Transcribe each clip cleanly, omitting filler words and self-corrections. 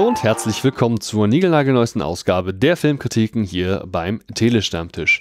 Hallo und herzlich willkommen zur niegelnagelneuesten Ausgabe der Filmkritiken hier beim Tele-Stammtisch.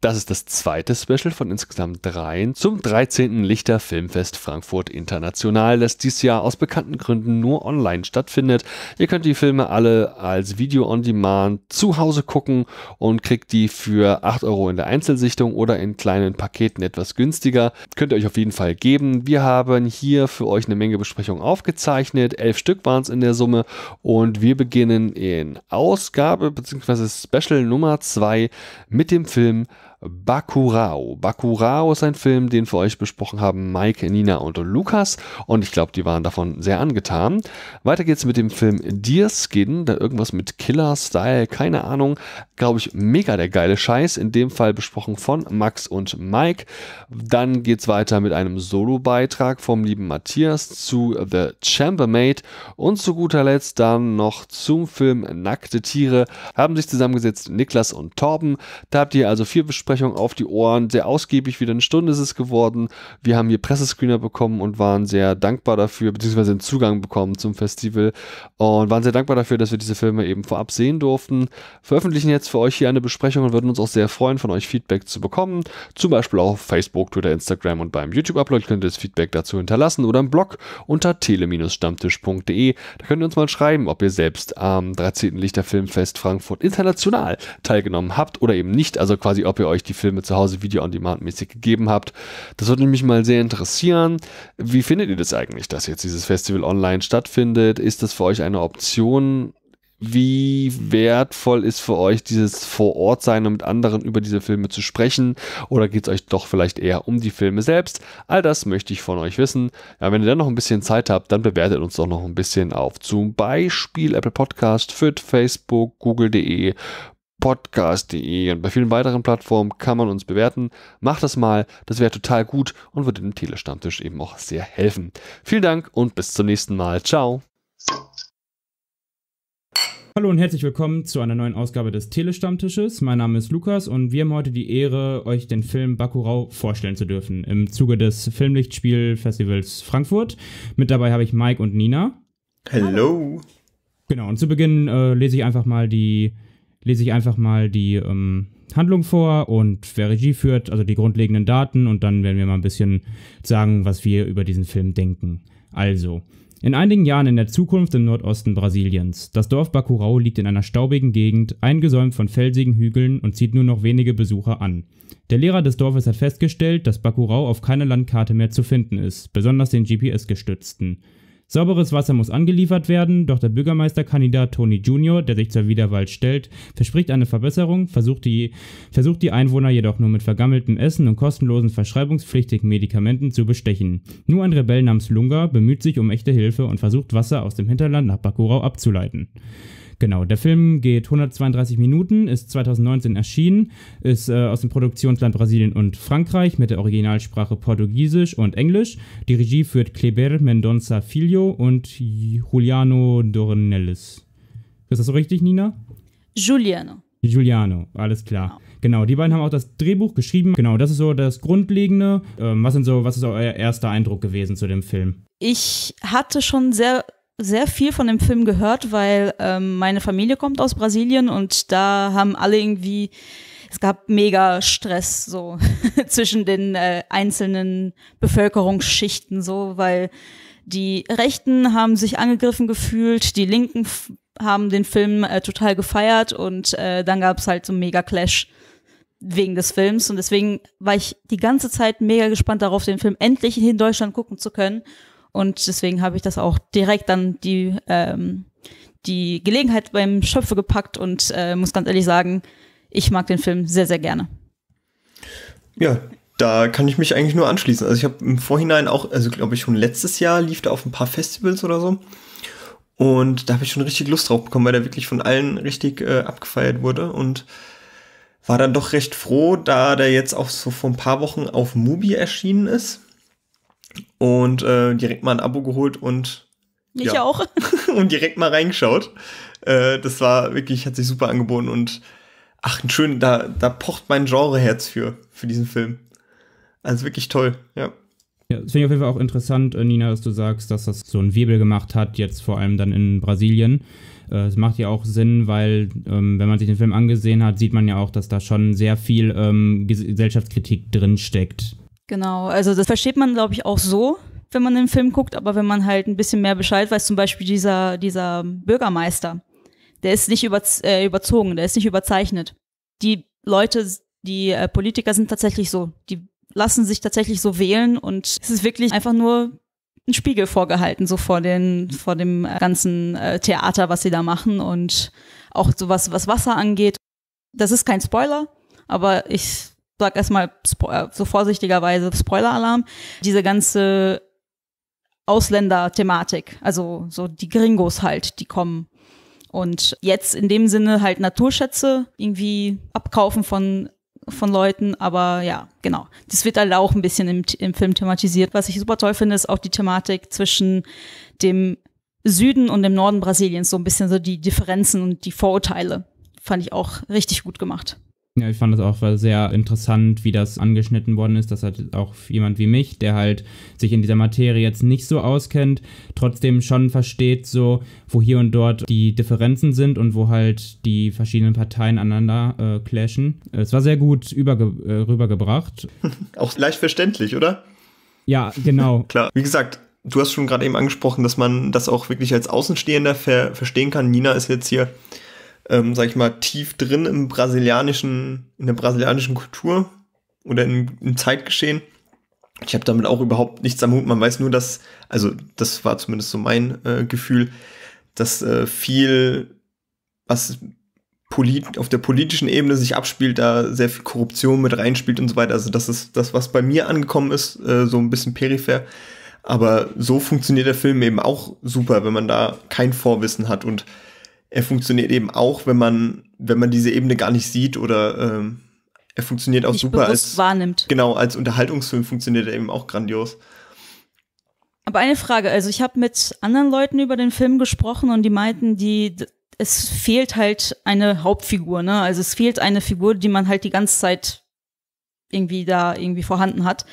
Das ist das zweite Special von insgesamt dreien zum 13. Lichter Filmfest Frankfurt International, das dieses Jahr aus bekannten Gründen nur online stattfindet. Ihr könnt die Filme alle als Video on Demand zu Hause gucken und kriegt die für 8 Euro in der Einzelsichtung oder in kleinen Paketen etwas günstiger. Könnt ihr euch auf jeden Fall geben. Wir haben hier für euch eine Menge Besprechungen aufgezeichnet. 11 Stück waren es in der Summe und wir beginnen in Ausgabe bzw. Special Nummer 2 mit dem Film Bacurau. Bacurau ist ein Film, den für euch besprochen haben Mike, Nina und Lukas, und ich glaube, die waren davon sehr angetan. Weiter geht's mit dem Film Deerskin, da irgendwas mit Killer-Style, keine Ahnung, glaube ich, mega der geile Scheiß, in dem Fall besprochen von Max und Mike. Dann geht's weiter mit einem Solo-Beitrag vom lieben Matthias zu The Chambermaid und zu guter Letzt dann noch zum Film Nackte Tiere. Haben sich zusammengesetzt Niklas und Torben. Da habt ihr also 4 Besprechungen auf die Ohren, sehr ausgiebig, wieder eine Stunde ist es geworden. Wir haben hier Pressescreener bekommen und waren sehr dankbar dafür, beziehungsweise einen Zugang bekommen zum Festival und waren sehr dankbar dafür, dass wir diese Filme eben vorab sehen durften. Veröffentlichen jetzt für euch hier eine Besprechung und würden uns auch sehr freuen, von euch Feedback zu bekommen. Zum Beispiel auch auf Facebook, Twitter, Instagram und beim YouTube-Upload könnt ihr das Feedback dazu hinterlassen oder im Blog unter tele-stammtisch.de. Da könnt ihr uns mal schreiben, ob ihr selbst am 13. Lichter Filmfest Frankfurt International teilgenommen habt oder eben nicht, also quasi ob ihr euch die Filme zu Hause Video-on-Demand-mäßig gegeben habt. Das würde mich mal sehr interessieren. Wie findet ihr das eigentlich, dass jetzt dieses Festival online stattfindet? Ist das für euch eine Option? Wie wertvoll ist für euch dieses Vor-Ort-Sein und mit anderen über diese Filme zu sprechen? Oder geht es euch doch vielleicht eher um die Filme selbst? All das möchte ich von euch wissen. Ja, wenn ihr dann noch ein bisschen Zeit habt, dann bewertet uns doch noch ein bisschen auf zum Beispiel Apple Podcast, FIT, Facebook, Google.de, Podcast.de und bei vielen weiteren Plattformen kann man uns bewerten. Macht das mal, das wäre total gut und würde dem Tele-Stammtisch eben auch sehr helfen. Vielen Dank und bis zum nächsten Mal. Ciao. Hallo und herzlich willkommen zu einer neuen Ausgabe des Tele-Stammtisches. Mein Name ist Lukas und wir haben heute die Ehre, euch den Film Bacurau vorstellen zu dürfen im Zuge des Filmlichtspiel-Festivals Frankfurt. Mit dabei habe ich Mike und Nina. Hallo. Genau, und zu Beginn lese ich einfach mal die Handlung vor und wer Regie führt, also die grundlegenden Daten, und dann werden wir mal ein bisschen sagen, was wir über diesen Film denken. Also, in einigen Jahren in der Zukunft im Nordosten Brasiliens. Das Dorf Bacurau liegt in einer staubigen Gegend, eingesäumt von felsigen Hügeln und zieht nur noch wenige Besucher an. Der Lehrer des Dorfes hat festgestellt, dass Bacurau auf keiner Landkarte mehr zu finden ist, besonders den GPS-gestützten. Sauberes Wasser muss angeliefert werden, doch der Bürgermeisterkandidat Tony Jr., der sich zur Wiederwahl stellt, verspricht eine Verbesserung, versucht die Einwohner jedoch nur mit vergammeltem Essen und kostenlosen verschreibungspflichtigen Medikamenten zu bestechen. Nur ein Rebell namens Lunga bemüht sich um echte Hilfe und versucht Wasser aus dem Hinterland nach Bacurau abzuleiten. Genau, der Film geht 132 Minuten, ist 2019 erschienen, ist aus dem Produktionsland Brasilien und Frankreich mit der Originalsprache Portugiesisch und Englisch. Die Regie führt Kleber Mendonça Filho und Juliano Dornelles. Ist das so richtig, Nina? Juliano, alles klar. Genau, die beiden haben auch das Drehbuch geschrieben. Genau, das ist so das Grundlegende. Was ist euer erster Eindruck gewesen zu dem Film? Ich hatte schon sehr viel von dem Film gehört, weil meine Familie kommt aus Brasilien und da haben alle irgendwie, es gab mega Stress so zwischen den einzelnen Bevölkerungsschichten so, weil die Rechten haben sich angegriffen gefühlt, die Linken haben den Film total gefeiert und dann gab es halt so einen mega Clash wegen des Films und deswegen war ich die ganze Zeit mega gespannt darauf, den Film endlich in Deutschland gucken zu können. Und deswegen habe ich das auch direkt dann die Gelegenheit beim Schöpfe gepackt und muss ganz ehrlich sagen, ich mag den Film sehr, sehr gerne. Ja, da kann ich mich eigentlich nur anschließen. Also ich habe im Vorhinein auch, also glaube ich schon letztes Jahr lief da auf ein paar Festivals oder so. Und da habe ich schon richtig Lust drauf bekommen, weil der wirklich von allen richtig abgefeiert wurde. Und war dann doch recht froh, da der jetzt auch so vor ein paar Wochen auf MUBI erschienen ist. Und direkt mal ein Abo geholt und ich ja, auch. Und direkt mal reingeschaut. Das war wirklich, hat sich super angeboten und ach, ein schön, da pocht mein Genreherz für diesen Film. Also wirklich toll, ja. Ja, das finde ich auf jeden Fall auch interessant, Nina, dass du sagst, dass das so einen Wirbel gemacht hat, jetzt vor allem dann in Brasilien. Es macht ja auch Sinn, weil wenn man sich den Film angesehen hat, sieht man ja auch, dass da schon sehr viel Gesellschaftskritik drinsteckt. Genau, also das versteht man, glaube ich, auch so, wenn man den Film guckt, aber wenn man halt ein bisschen mehr Bescheid weiß, zum Beispiel dieser Bürgermeister, der ist nicht überzogen, der ist nicht überzeichnet. Die Leute, die Politiker sind tatsächlich so, die lassen sich tatsächlich so wählen und es ist wirklich einfach nur ein Spiegel vorgehalten, so vor dem ganzen Theater, was sie da machen und auch sowas, was Wasser angeht. Das ist kein Spoiler, aber ich sag erstmal so vorsichtigerweise Spoiler-Alarm. Diese ganze Ausländer-Thematik, also so die Gringos halt, die kommen. Und jetzt in dem Sinne halt Naturschätze irgendwie abkaufen von Leuten, aber ja, genau. Das wird halt auch ein bisschen im Film thematisiert. Was ich super toll finde, ist auch die Thematik zwischen dem Süden und dem Norden Brasiliens, so ein bisschen so die Differenzen und die Vorurteile. Fand ich auch richtig gut gemacht. Ja, ich fand das auch sehr interessant, wie das angeschnitten worden ist, dass halt auch jemand wie mich, der halt sich in dieser Materie jetzt nicht so auskennt, trotzdem schon versteht, so wo hier und dort die Differenzen sind und wo halt die verschiedenen Parteien aneinander clashen. Es war sehr gut rübergebracht. Auch leicht verständlich, oder? Ja, genau. Klar, wie gesagt, du hast schon gerade eben angesprochen, dass man das auch wirklich als Außenstehender verstehen kann. Nina ist jetzt hier sag ich mal, tief drin in der brasilianischen Kultur oder im Zeitgeschehen. Ich habe damit auch überhaupt nichts am Hut. Man weiß nur, dass, also das war zumindest so mein Gefühl, dass viel, was auf der politischen Ebene sich abspielt, da sehr viel Korruption mit reinspielt und so weiter. Also das ist das, was bei mir angekommen ist, so ein bisschen peripher. Aber so funktioniert der Film eben auch super, wenn man da kein Vorwissen hat und er funktioniert eben auch, wenn man diese Ebene gar nicht sieht oder er funktioniert auch super als wahrnimmt. Genau, als Unterhaltungsfilm funktioniert er eben auch grandios. Aber eine Frage, also ich habe mit anderen Leuten über den Film gesprochen und die meinten, es fehlt halt eine Hauptfigur, ne? Also es fehlt eine Figur, die man halt die ganze Zeit irgendwie vorhanden hat,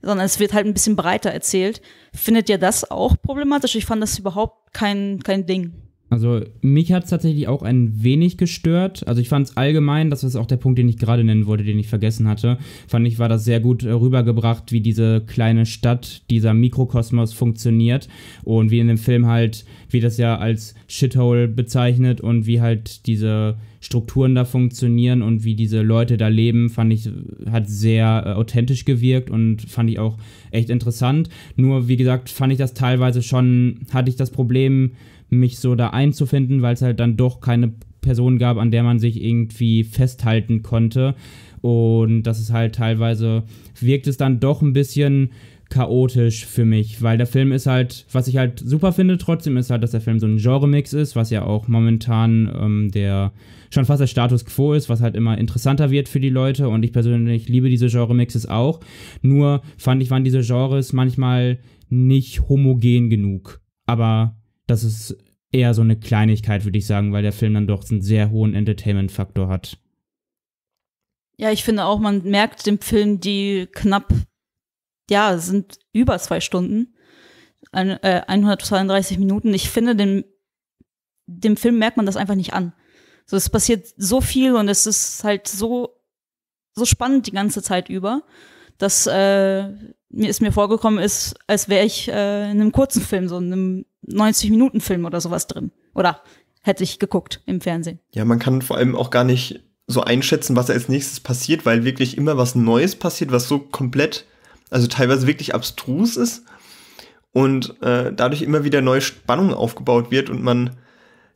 sondern es wird halt ein bisschen breiter erzählt. Findet ihr das auch problematisch? Ich fand das überhaupt kein Ding. Also mich hat es tatsächlich auch ein wenig gestört. Also ich fand es allgemein, das ist auch der Punkt, den ich gerade nennen wollte, den ich vergessen hatte, fand ich, war das sehr gut rübergebracht, wie diese kleine Stadt, dieser Mikrokosmos funktioniert und wie in dem Film halt, wie das ja als Shithole bezeichnet und wie halt diese Strukturen da funktionieren und wie diese Leute da leben, fand ich, hat sehr authentisch gewirkt und fand ich auch echt interessant. Nur, wie gesagt, fand ich das teilweise schon, hatte ich das Problem, mich so da einzufinden, weil es halt dann doch keine Person gab, an der man sich irgendwie festhalten konnte. Und das ist halt teilweise, wirkt es dann doch ein bisschen chaotisch für mich, weil der Film ist halt, was ich halt super finde trotzdem, ist halt, dass der Film so ein Genre-Mix ist, was ja auch momentan schon fast der Status quo ist, was halt immer interessanter wird für die Leute und ich persönlich liebe diese Genre-Mixes auch, nur fand ich, waren diese Genres manchmal nicht homogen genug, aber das ist eher so eine Kleinigkeit, würde ich sagen, weil der Film dann doch einen sehr hohen Entertainment-Faktor hat. Ja, ich finde auch, man merkt dem Film die knapp, ja, sind über 2 Stunden, 132 Minuten. Ich finde, dem Film merkt man das einfach nicht an. So, es passiert so viel und es ist halt so spannend die ganze Zeit über, dass mir vorgekommen ist, als wäre ich in einem kurzen Film, so in einem 90-Minuten-Film oder sowas drin. Oder hätte ich geguckt im Fernsehen. Ja, man kann vor allem auch gar nicht so einschätzen, was als nächstes passiert, weil wirklich immer was Neues passiert, was so komplett, also teilweise wirklich abstrus ist und dadurch immer wieder neue Spannung aufgebaut wird und man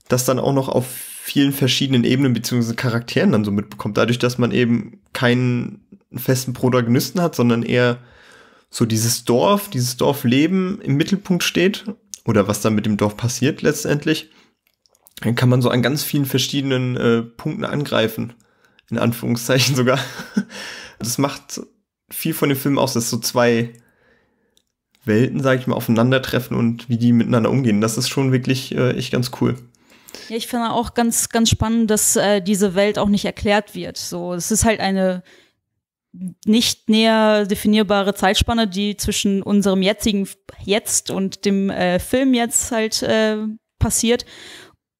das dann auch noch auf vielen verschiedenen Ebenen bzw. Charakteren dann so mitbekommt. Dadurch, dass man eben keinen festen Protagonisten hat, sondern eher so dieses Dorfleben im Mittelpunkt steht oder was dann mit dem Dorf passiert letztendlich, dann kann man so an ganz vielen verschiedenen Punkten angreifen, in Anführungszeichen sogar. Das macht viel von dem Film aus, dass so zwei Welten, sag ich mal, aufeinandertreffen und wie die miteinander umgehen. Das ist schon wirklich echt ganz cool. Ja, ich finde auch ganz, ganz spannend, dass diese Welt auch nicht erklärt wird. So, es ist halt eine nicht näher definierbare Zeitspanne, die zwischen unserem jetzigen Jetzt und dem Film jetzt halt passiert.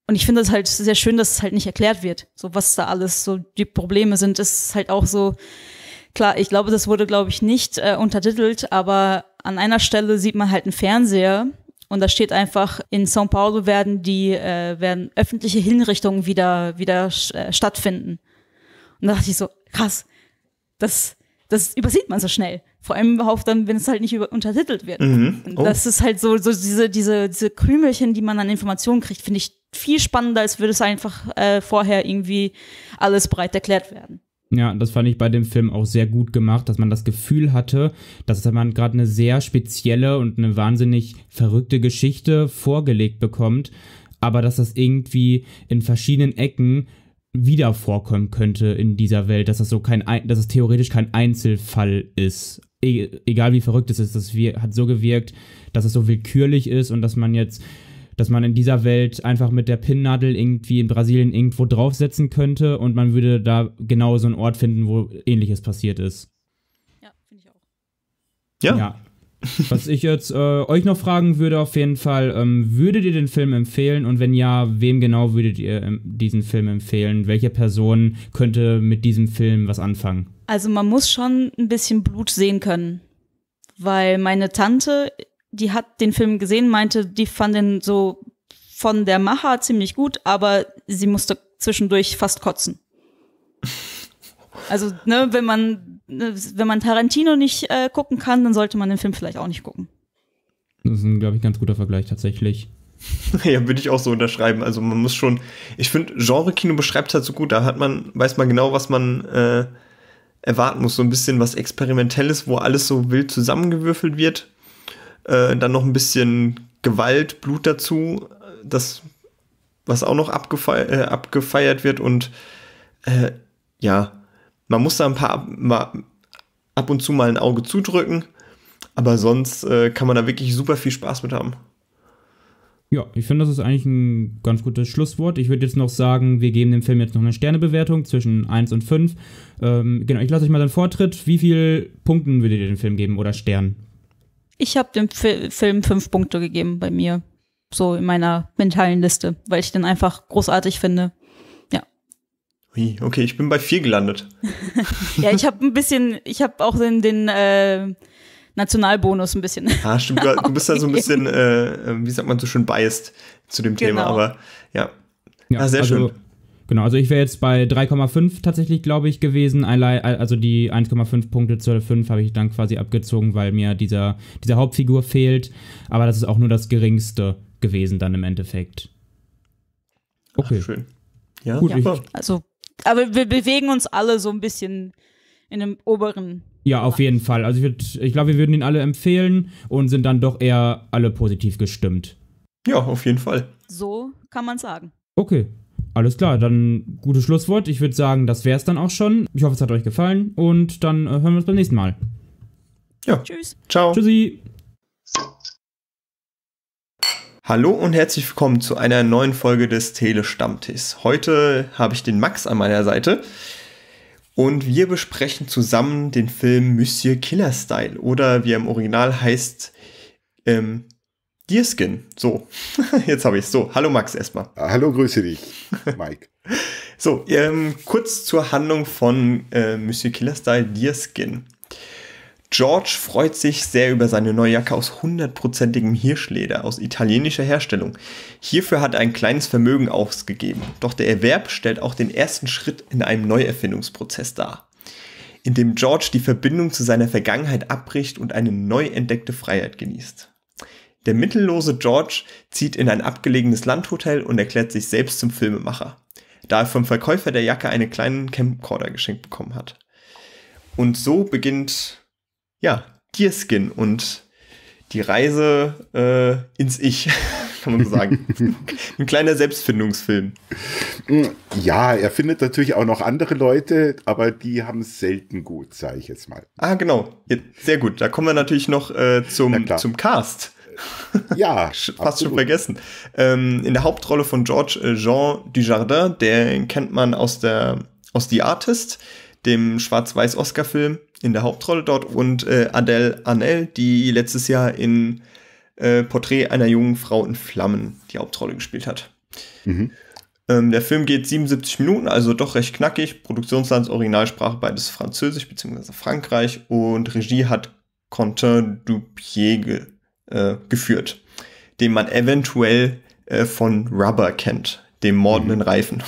Und ich finde das halt sehr schön, dass es halt nicht erklärt wird, so was da alles so die Probleme sind. Ist halt auch so, klar, ich glaube, das wurde, glaube ich, nicht untertitelt, aber an einer Stelle sieht man halt einen Fernseher und da steht einfach, in São Paulo werden werden öffentliche Hinrichtungen wieder stattfinden. Und da dachte ich so, krass, das übersieht man so schnell. Vor allem überhaupt dann, wenn es halt nicht untertitelt wird. Mhm. Oh. Das ist halt so diese Krümelchen, die man an Informationen kriegt, finde ich viel spannender, als würde es einfach vorher irgendwie alles breit erklärt werden. Ja, das fand ich bei dem Film auch sehr gut gemacht, dass man das Gefühl hatte, dass man gerade eine sehr spezielle und eine wahnsinnig verrückte Geschichte vorgelegt bekommt, aber dass das irgendwie in verschiedenen Ecken wieder vorkommen könnte in dieser Welt, dass es theoretisch kein Einzelfall ist. Egal wie verrückt es ist, das hat so gewirkt, dass es so willkürlich ist und dass man in dieser Welt einfach mit der Pinnnadel irgendwie in Brasilien irgendwo draufsetzen könnte und man würde da genau so einen Ort finden, wo Ähnliches passiert ist. Ja, finde ich auch. Ja. Was ich jetzt euch noch fragen würde auf jeden Fall, würdet ihr den Film empfehlen? Und wenn ja, wem genau würdet ihr diesen Film empfehlen? Welche Person könnte mit diesem Film was anfangen? Also man muss schon ein bisschen Blut sehen können, weil meine Tante, die hat den Film gesehen, meinte, die fand den so von der Macher ziemlich gut, aber sie musste zwischendurch fast kotzen. Also, ne, wenn man Tarantino nicht gucken kann, dann sollte man den Film vielleicht auch nicht gucken. Das ist ein, glaube ich, ganz guter Vergleich tatsächlich. Ja, würde ich auch so unterschreiben. Also man muss schon, ich finde, Genre-Kino beschreibt es halt so gut, da weiß man genau, was man erwarten muss. So ein bisschen was Experimentelles, wo alles so wild zusammengewürfelt wird. Dann noch ein bisschen Gewalt, Blut dazu, das, was auch noch abgefeiert wird und ja, man muss da ab und zu mal ein Auge zudrücken, aber sonst kann man da wirklich super viel Spaß mit haben. Ja, ich finde, das ist eigentlich ein ganz gutes Schlusswort. Ich würde jetzt noch sagen, wir geben dem Film jetzt noch eine Sternebewertung zwischen 1 und 5. Genau, ich lasse euch mal den Vortritt. Wie viele Punkten würdet ihr dem Film geben oder Sternen? Ich habe dem Film 5 Punkte gegeben bei mir, so in meiner mentalen Liste, weil ich den einfach großartig finde. Ja. Okay, ich bin bei 4 gelandet. Ja, ich habe auch den Nationalbonus ein bisschen. Ah, stimmt, du bist da so ein bisschen, wie sagt man so schön, biased zu dem Thema, genau. Aber ja sehr also, schön. Genau, also ich wäre jetzt bei 3,5 tatsächlich, glaube ich, gewesen. Also die 1,5 Punkte zu 5 habe ich dann quasi abgezogen, weil mir diese Hauptfigur fehlt. Aber das ist auch nur das Geringste gewesen dann im Endeffekt. Okay. Ach, schön. Ja, gut. Ja. Aber wir bewegen uns alle so ein bisschen in dem oberen. Ja, auf jeden Fall. Also ich glaube, wir würden ihn alle empfehlen und sind dann doch eher alle positiv gestimmt. Ja, auf jeden Fall. So kann man sagen. Okay. Alles klar, dann gutes Schlusswort. Ich würde sagen, das wäre es dann auch schon. Ich hoffe, es hat euch gefallen und dann hören wir uns beim nächsten Mal. Ja. Tschüss. Ciao. Tschüssi. Hallo und herzlich willkommen zu einer neuen Folge des Tele-Stammtischs. Heute habe ich den Max an meiner Seite und wir besprechen zusammen den Film Monsieur Killer Style oder wie er im Original heißt, Deerskin. So, jetzt habe ich es. So, hallo Max erstmal. Hallo, grüße dich, Mike. So, kurz zur Handlung von Monsieur Killer Style, Deerskin. George freut sich sehr über seine neue Jacke aus 100%igem Hirschleder, aus italienischer Herstellung. Hierfür hat er ein kleines Vermögen ausgegeben, doch der Erwerb stellt auch den ersten Schritt in einem Neuerfindungsprozess dar, in dem George die Verbindung zu seiner Vergangenheit abbricht und eine neu entdeckte Freiheit genießt. Der mittellose George zieht in ein abgelegenes Landhotel und erklärt sich selbst zum Filmemacher, da er vom Verkäufer der Jacke einen kleinen Camcorder geschenkt bekommen hat. Und so beginnt, ja, Deerskin und die Reise ins Ich, kann man so sagen. Ein kleiner Selbstfindungsfilm. Ja, er findet natürlich auch noch andere Leute, aber die haben es selten gut, sage ich jetzt mal. Ah, genau. Sehr gut. Da kommen wir natürlich noch zum Cast. Ja, fast absolut. Schon vergessen. In der Hauptrolle von George Jean Dujardin, den kennt man aus The Artist, dem Schwarz-Weiß-Oscar-Film in der Hauptrolle dort und Adèle Haenel, die letztes Jahr in Porträt einer jungen Frau in Flammen die Hauptrolle gespielt hat. Mhm. Der Film geht 77 Minuten, also doch recht knackig. Produktionsland, Originalsprache, beides Französisch bzw. Frankreich, und Regie hat Quentin Dupieux geführt, den man eventuell von Rubber kennt, dem mordenden Reifen.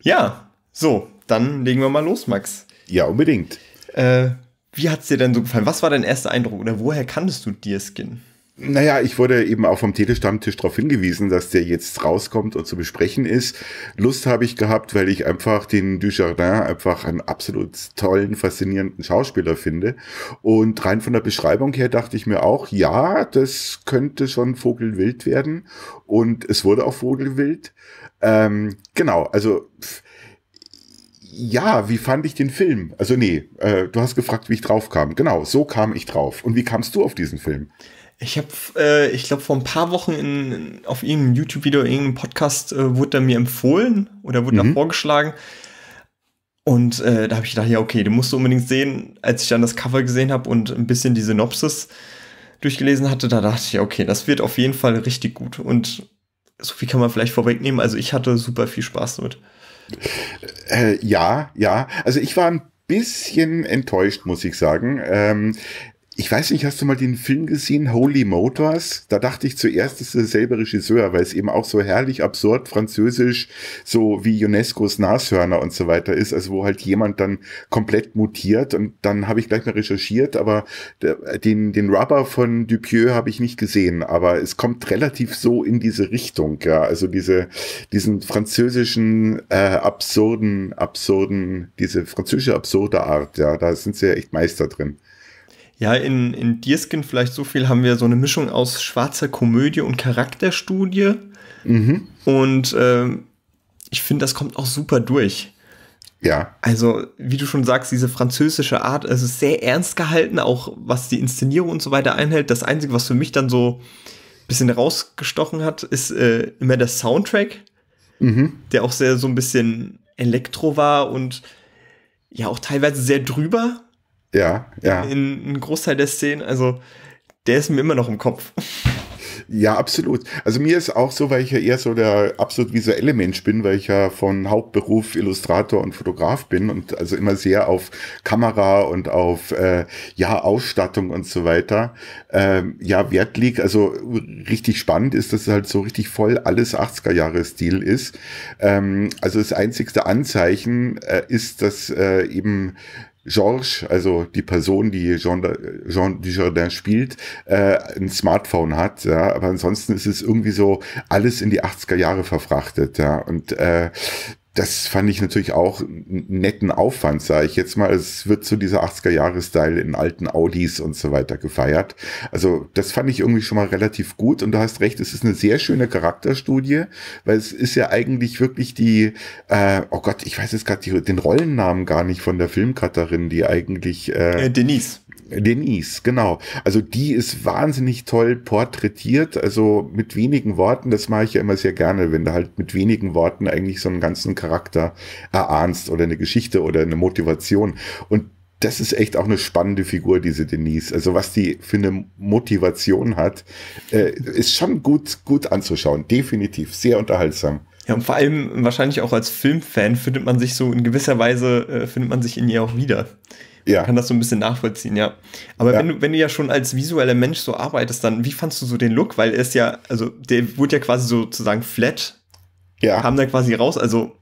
Ja, so, dann legen wir mal los, Max. Ja, unbedingt. Wie hat es dir denn so gefallen? Was war dein erster Eindruck oder woher kanntest du Deerskin? Naja, ich wurde eben auch vom Tele-Stammtisch darauf hingewiesen, dass der jetzt rauskommt und zu besprechen ist. Lust habe ich gehabt, weil ich einfach den Dujardin einfach einen absolut tollen, faszinierenden Schauspieler finde. Und rein von der Beschreibung her dachte ich mir auch, ja, das könnte schon vogelwild werden. Und es wurde auch vogelwild. Genau, also... Ja, wie fand ich den Film? Also nee, du hast gefragt, wie ich drauf kam. Genau, so kam ich drauf. Und wie kamst du auf diesen Film? Ich habe, ich glaube, vor ein paar Wochen auf irgendeinem YouTube-Video, irgendeinem Podcast wurde er mir empfohlen oder wurde da vorgeschlagen. Und da habe ich gedacht, ja okay, den musst du unbedingt sehen. Als ich dann das Cover gesehen habe und ein bisschen die Synopsis durchgelesen hatte, da dachte ich, ja okay, das wird auf jeden Fall richtig gut. Und so viel kann man vielleicht vorwegnehmen. Also ich hatte super viel Spaß damit. Ja. Also ich war ein bisschen enttäuscht, muss ich sagen. Ich weiß nicht, hast du mal den Film gesehen, Holy Motors? Da dachte ich zuerst, es ist derselbe Regisseur, weil es eben auch so herrlich absurd französisch, so wie UNESCOs Nashörner und so weiter ist, also wo halt jemand dann komplett mutiert, und dann habe ich gleich mal recherchiert, aber den Rubber von Dupieux habe ich nicht gesehen, aber es kommt relativ so in diese Richtung, ja, also diesen französischen diese französische absurde Art, ja, da sind sie ja echt Meister drin. Ja, in Deerskin vielleicht so viel, haben wir so eine Mischung aus schwarzer Komödie und Charakterstudie. Mhm. Und ich finde, das kommt auch super durch. Ja. Also, wie du schon sagst, diese französische Art, es ist sehr ernst gehalten, auch was die Inszenierung und so weiter einhält. Das Einzige, was für mich dann so ein bisschen rausgestochen hat, ist immer der Soundtrack, der auch sehr so ein bisschen Elektro war und ja auch teilweise sehr drüber. Ja, ja. Ein Großteil der Szenen, also der ist mir immer noch im Kopf. Ja, absolut. Also mir ist auch so, weil ich ja eher so der absolut visuelle Mensch bin, weil ich ja von Hauptberuf Illustrator und Fotograf bin und also immer sehr auf Kamera und auf Ausstattung und so weiter Wert liegt. Also richtig spannend ist, dass es halt so richtig voll alles 80er-Jahre-Stil ist. Also das einzigste Anzeichen ist, dass eben Georges, also die Person, die Jean Dujardin spielt, ein Smartphone hat, ja, aber ansonsten ist es irgendwie so alles in die 80er Jahre verfrachtet, ja, und das fand ich natürlich auch einen netten Aufwand, sage ich jetzt mal. Es wird so dieser 80er-Jahre-Style in alten Audis und so weiter gefeiert. Also das fand ich irgendwie schon mal relativ gut. Und du hast recht, es ist eine sehr schöne Charakterstudie, weil es ist ja eigentlich wirklich die, oh Gott, ich weiß jetzt gerade den Rollennamen gar nicht von der Filmcutterin, die eigentlich... Denise. Denise, genau. Also die ist wahnsinnig toll porträtiert, also mit wenigen Worten, das mache ich ja immer sehr gerne, wenn du halt mit wenigen Worten eigentlich so einen ganzen Charakter erahnst oder eine Geschichte oder eine Motivation. Und das ist echt auch eine spannende Figur, diese Denise. Also was die für eine Motivation hat, ist schon gut anzuschauen, definitiv, sehr unterhaltsam. Ja, und vor allem wahrscheinlich auch als Filmfan findet man sich so in gewisser Weise, in ihr auch wieder. Ja. Man kann das so ein bisschen nachvollziehen, ja. Aber ja. Wenn du ja schon als visueller Mensch so arbeitest, dann wie fandst du so den Look? Weil er ist ja, also der wurde ja quasi sozusagen flat, kam da quasi raus, also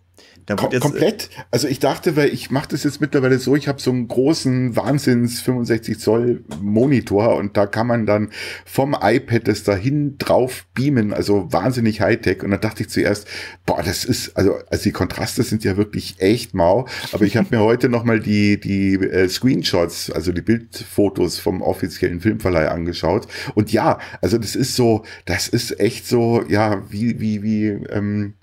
da wurde jetzt komplett. Also ich dachte, weil ich mache das jetzt mittlerweile so, ich habe so einen großen Wahnsinns 65 Zoll Monitor und da kann man dann vom iPad das dahin drauf beamen, also wahnsinnig Hightech. Und dann dachte ich zuerst, boah, das ist, also die Kontraste sind ja wirklich echt mau. Aber ich habe mir heute nochmal die Screenshots, also die Bildfotos vom offiziellen Filmverleih angeschaut. Und ja, also das ist echt so, ja, wie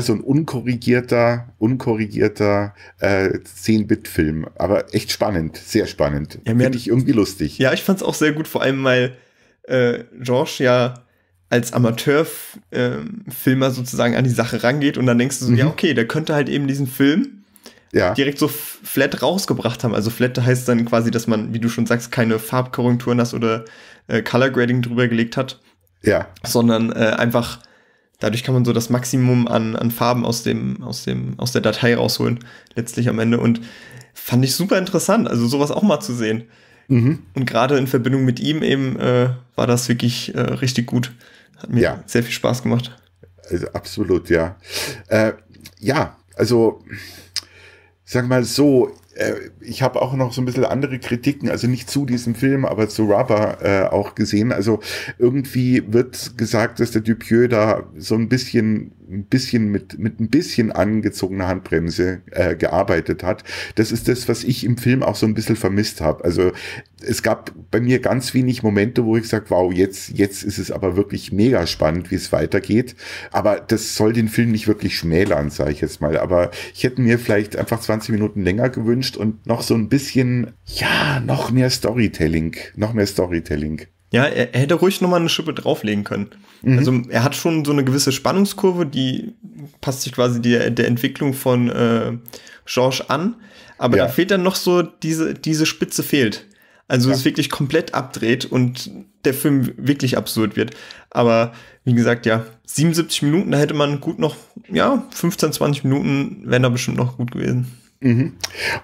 so ein unkorrigierter 10-Bit-Film. Aber echt spannend, sehr spannend. Ja, finde ich irgendwie lustig. Ja, ich fand es auch sehr gut, vor allem, weil Georges ja als Amateurfilmer sozusagen an die Sache rangeht und dann denkst du so, ja okay, der könnte halt eben diesen Film direkt so flat rausgebracht haben. Also flat heißt dann quasi, dass man, wie du schon sagst, keine Farbkorrekturen hast oder Color Grading drüber gelegt hat, sondern einfach dadurch kann man so das Maximum an Farben aus der Datei rausholen, letztlich am Ende. Und fand ich super interessant, also sowas auch mal zu sehen. Mhm. Und gerade in Verbindung mit ihm eben war das wirklich richtig gut. Hat mir sehr viel Spaß gemacht. Also absolut, ja. Ja, also sag mal so, ich habe auch noch so ein bisschen andere Kritiken, also nicht zu diesem Film, aber zu Rubber auch gesehen. Also irgendwie wird gesagt, dass der Dupieux da so ein bisschen mit ein bisschen angezogener Handbremse gearbeitet hat. Das ist das, was ich im Film auch so ein bisschen vermisst habe. Also es gab bei mir ganz wenig Momente, wo ich sage, wow, jetzt ist es aber wirklich mega spannend, wie es weitergeht. Aber das soll den Film nicht wirklich schmälern, sage ich jetzt mal. Aber ich hätte mir vielleicht einfach 20 Minuten länger gewünscht und noch so ein bisschen, ja, noch mehr Storytelling. Ja, er hätte ruhig nochmal eine Schippe drauflegen können. Mhm. Also er hat schon so eine gewisse Spannungskurve, die passt sich quasi der Entwicklung von Georges an. Aber da fehlt dann noch so, diese Spitze fehlt. Also es wirklich komplett abdreht und der Film wirklich absurd wird. Aber wie gesagt, ja, 77 Minuten, da hätte man gut noch, ja, 15, 20 Minuten wären da bestimmt noch gut gewesen. Mhm.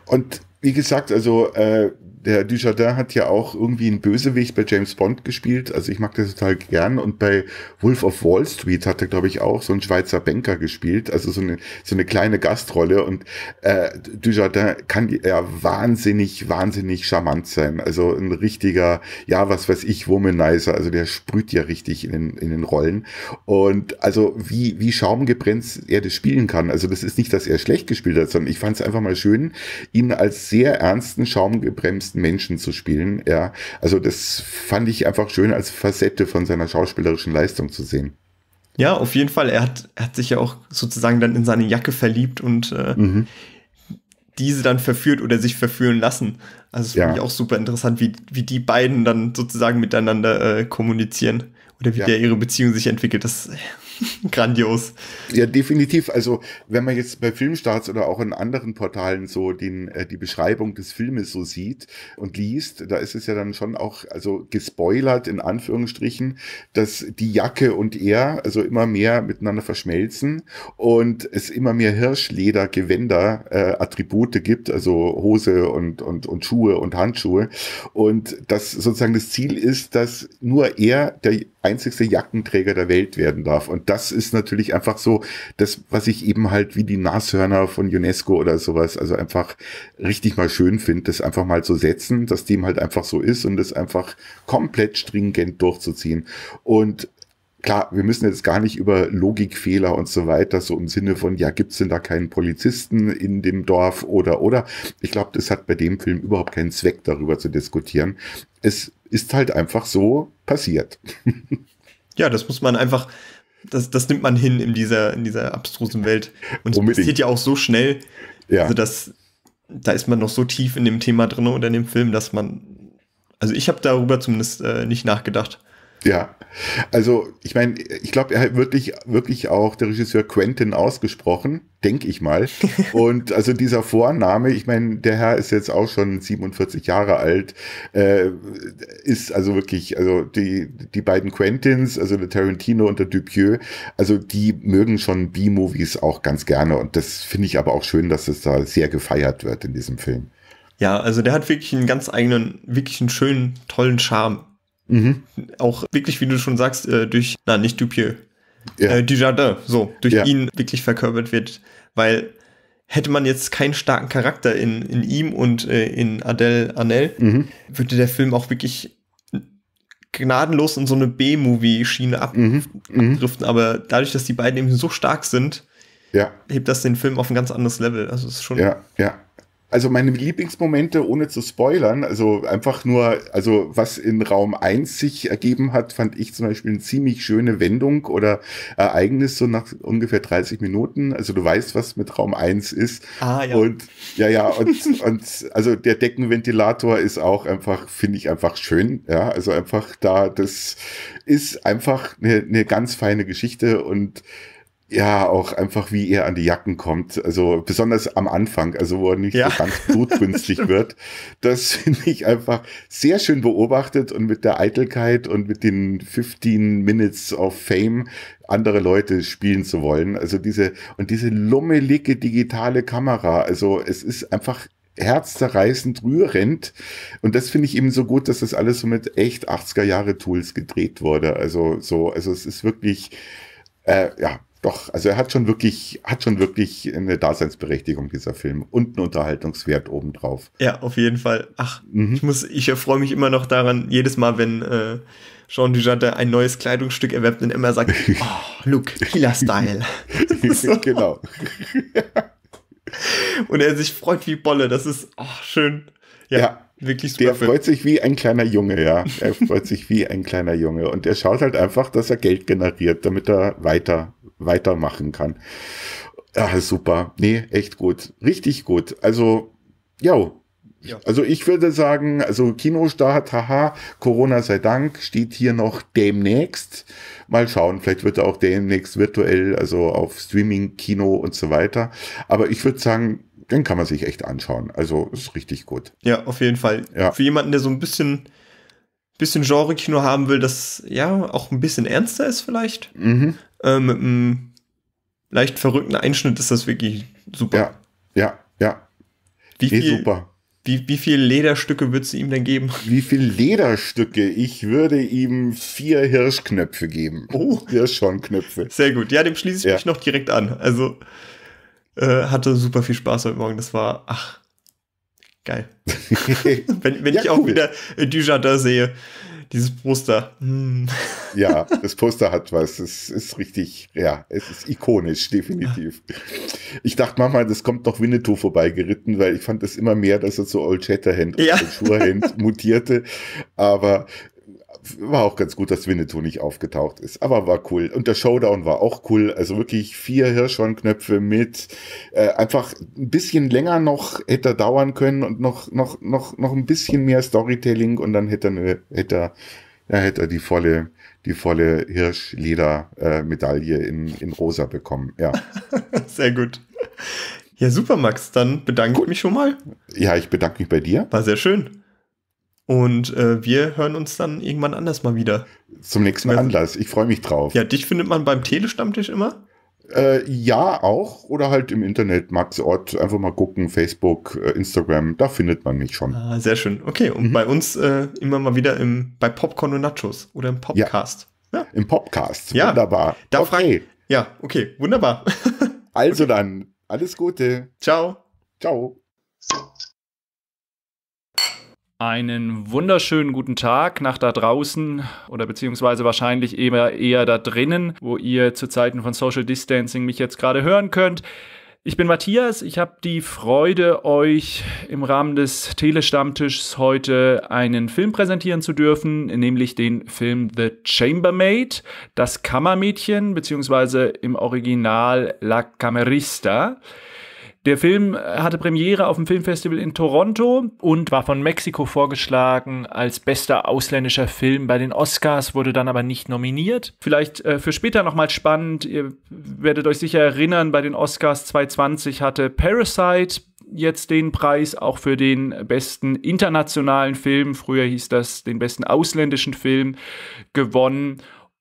Und wie gesagt, also der Dujardin hat ja auch irgendwie einen Bösewicht bei James Bond gespielt. Also ich mag das total gern. Und bei Wolf of Wall Street hat er, glaube ich, auch so einen Schweizer Banker gespielt. Also so eine kleine Gastrolle. Und Dujardin kann ja wahnsinnig, wahnsinnig charmant sein. Also ein richtiger, ja, was weiß ich, Womanizer. Also der sprüht ja richtig in den Rollen. Und also wie schaumgebrennt er das spielen kann. Also das ist nicht, dass er schlecht gespielt hat, sondern ich fand es einfach mal schön, ihn als sehr ernsten, schaumgebremsten Menschen zu spielen, ja. Also das fand ich einfach schön als Facette von seiner schauspielerischen Leistung zu sehen. Ja, auf jeden Fall. Er hat sich ja auch sozusagen dann in seine Jacke verliebt und diese dann verführt oder sich verführen lassen. Also das fand ich auch super interessant, wie die beiden dann sozusagen miteinander kommunizieren oder wie ihre Beziehung sich entwickelt. Das grandios. Ja, definitiv. Also wenn man jetzt bei Filmstarts oder auch in anderen Portalen so die Beschreibung des Filmes so sieht und liest, da ist es ja dann schon auch, also gespoilert in Anführungsstrichen, dass die Jacke und er also immer mehr miteinander verschmelzen und es immer mehr Hirschleder-Gewänder, Attribute gibt, also Hose und Schuhe und Handschuhe und dass sozusagen das Ziel ist, dass nur er der einzigste Jackenträger der Welt werden darf. Und das ist natürlich einfach so das, was ich eben halt wie die Nashörner von UNESCO oder sowas, also einfach richtig mal schön finde, das einfach mal zu setzen, dass dem halt einfach so ist und das einfach komplett stringent durchzuziehen. Und klar, wir müssen jetzt gar nicht über Logikfehler und so weiter, so im Sinne von, ja, gibt's denn da keinen Polizisten in dem Dorf oder. Ich glaube, das hat bei dem Film überhaupt keinen Zweck, darüber zu diskutieren. Es ist halt einfach so passiert. Ja, das muss man einfach, das nimmt man hin in dieser abstrusen Welt. Und es passiert ja auch so schnell, also da ist man noch so tief in dem Thema drin oder in dem Film, dass man, also ich habe darüber zumindest nicht nachgedacht. Ja, also ich meine, ich glaube, er hat wirklich auch der Regisseur Quentin ausgesprochen, denke ich mal. Und also dieser Vorname, ich meine, der Herr ist jetzt auch schon 47 Jahre alt, ist also wirklich, also die beiden Quentins, also der Tarantino und der Dupieux, also die mögen schon B-Movies auch ganz gerne. Und das finde ich aber auch schön, dass es da sehr gefeiert wird in diesem Film. Ja, also der hat wirklich einen ganz eigenen, wirklich einen schönen, tollen Charme. Mhm. Auch wirklich, wie du schon sagst, durch, na, nicht Dupieux, Dujardin, so, durch ihn wirklich verkörpert wird, weil hätte man jetzt keinen starken Charakter in ihm und in Adèle Haenel, würde der Film auch wirklich gnadenlos in so eine B-Movie-Schiene abdriften, aber dadurch, dass die beiden eben so stark sind, hebt das den Film auf ein ganz anderes Level, also es ist schon... Ja, ja. Also meine Lieblingsmomente, ohne zu spoilern, also einfach nur, also was in Raum 1 sich ergeben hat, fand ich zum Beispiel eine ziemlich schöne Wendung oder Ereignis, so nach ungefähr 30 Minuten. Also du weißt, was mit Raum 1 ist. Ah, ja. Und ja, und, und also der Deckenventilator ist auch einfach, finde ich einfach schön. Ja, also einfach da, das ist einfach eine ganz feine Geschichte und ja, auch einfach, wie er an die Jacken kommt. Also besonders am Anfang, also wo er nicht so ganz blutrünstig wird. Das finde ich einfach sehr schön beobachtet und mit der Eitelkeit und mit den 15 Minutes of Fame andere Leute spielen zu wollen. Also diese lummelige digitale Kamera. Also es ist einfach herzzerreißend rührend. Und das finde ich eben so gut, dass das alles so mit echt 80er-Jahre-Tools gedreht wurde. Also so, also es ist wirklich, ja, doch, also er hat schon wirklich eine Daseinsberechtigung, dieser Film, und einen Unterhaltungswert obendrauf. Ja, auf jeden Fall. Ach, ich erfreue mich immer noch daran, jedes Mal, wenn Jean Dujardin ein neues Kleidungsstück erwirbt und immer sagt, oh, look, Killer Style. Genau. Und er sich freut wie Bolle, das ist schön. Ja. Wirklich super. Der freut sich wie ein kleiner Junge, ja. Er freut sich wie ein kleiner Junge. Und er schaut halt einfach, dass er Geld generiert, damit er weitermachen kann. Ah, super. Nee, echt gut. Richtig gut. Also, ja. Also ich würde sagen, also Kinostart, haha, Corona sei Dank, steht hier noch demnächst. Mal schauen, vielleicht wird er auch demnächst virtuell, also auf Streaming, Kino und so weiter. Aber ich würde sagen, den kann man sich echt anschauen. Also ist richtig gut. Ja, auf jeden Fall. Ja. Für jemanden, der so ein bisschen Genre-Kino haben will, das ja auch ein bisschen ernster ist vielleicht. Mhm. Mit einem leicht verrückten Einschnitt ist das wirklich super. Ja. Super. Wie viele Lederstücke würdest du ihm denn geben? Wie viele Lederstücke? Ich würde ihm 4 Hirschknöpfe geben. Oh, Hirschhornknöpfe. Sehr gut. Ja, dem schließe ich mich noch direkt an. Also hatte super viel Spaß heute Morgen. Das war, geil. wenn ich auch wieder Dujardin sehe, dieses Poster. Ja, das Poster hat was. Es ist richtig, ja, es ist ikonisch, definitiv. Ja. Ich dachte manchmal, das kommt noch Winnetou vorbeigeritten, weil ich fand das immer mehr, dass er zu Old Shatterhand und Old Surehand mutierte. Aber war auch ganz gut, dass Winnetou nicht aufgetaucht ist. Aber war cool. Und der Showdown war auch cool. Also wirklich 4 Hirschhornknöpfe mit einfach ein bisschen länger noch hätte er dauern können und noch ein bisschen mehr Storytelling und dann hätte er die volle Hirschleder-Medaille in rosa bekommen. Ja. Sehr gut. Ja, super, Max. Dann bedanke ich mich schon mal. Ja, ich bedanke mich bei dir. War sehr schön. Und wir hören uns dann irgendwann anders mal wieder. Zum nächsten Anlass. Ich freue mich drauf. Ja, dich findet man beim Tele-Stammtisch immer? Ja, auch. Oder halt im Internet, Max Ort. Einfach mal gucken, Facebook, Instagram. Da findet man mich schon. Ah, sehr schön. Okay, und bei uns immer mal wieder bei Popcorn und Nachos oder im Popcast. Ja. Im Popcast. Ja. Wunderbar. Da ja, okay. Wunderbar. Also dann, alles Gute. Ciao. Ciao. Einen wunderschönen guten Tag nach da draußen oder beziehungsweise wahrscheinlich eher da drinnen, wo ihr zu Zeiten von Social Distancing mich jetzt gerade hören könnt. Ich bin Matthias, ich habe die Freude, euch im Rahmen des Tele-Stammtischs heute einen Film präsentieren zu dürfen, nämlich den Film The Chambermaid, das Kammermädchen, beziehungsweise im Original La Camarista. Der Film hatte Premiere auf dem Filmfestival in Toronto und war von Mexiko vorgeschlagen als bester ausländischer Film bei den Oscars, wurde dann aber nicht nominiert. Vielleicht für später nochmal spannend, ihr werdet euch sicher erinnern, bei den Oscars 2020 hatte Parasite jetzt den Preis auch für den besten internationalen Film, früher hieß das den besten ausländischen Film, gewonnen.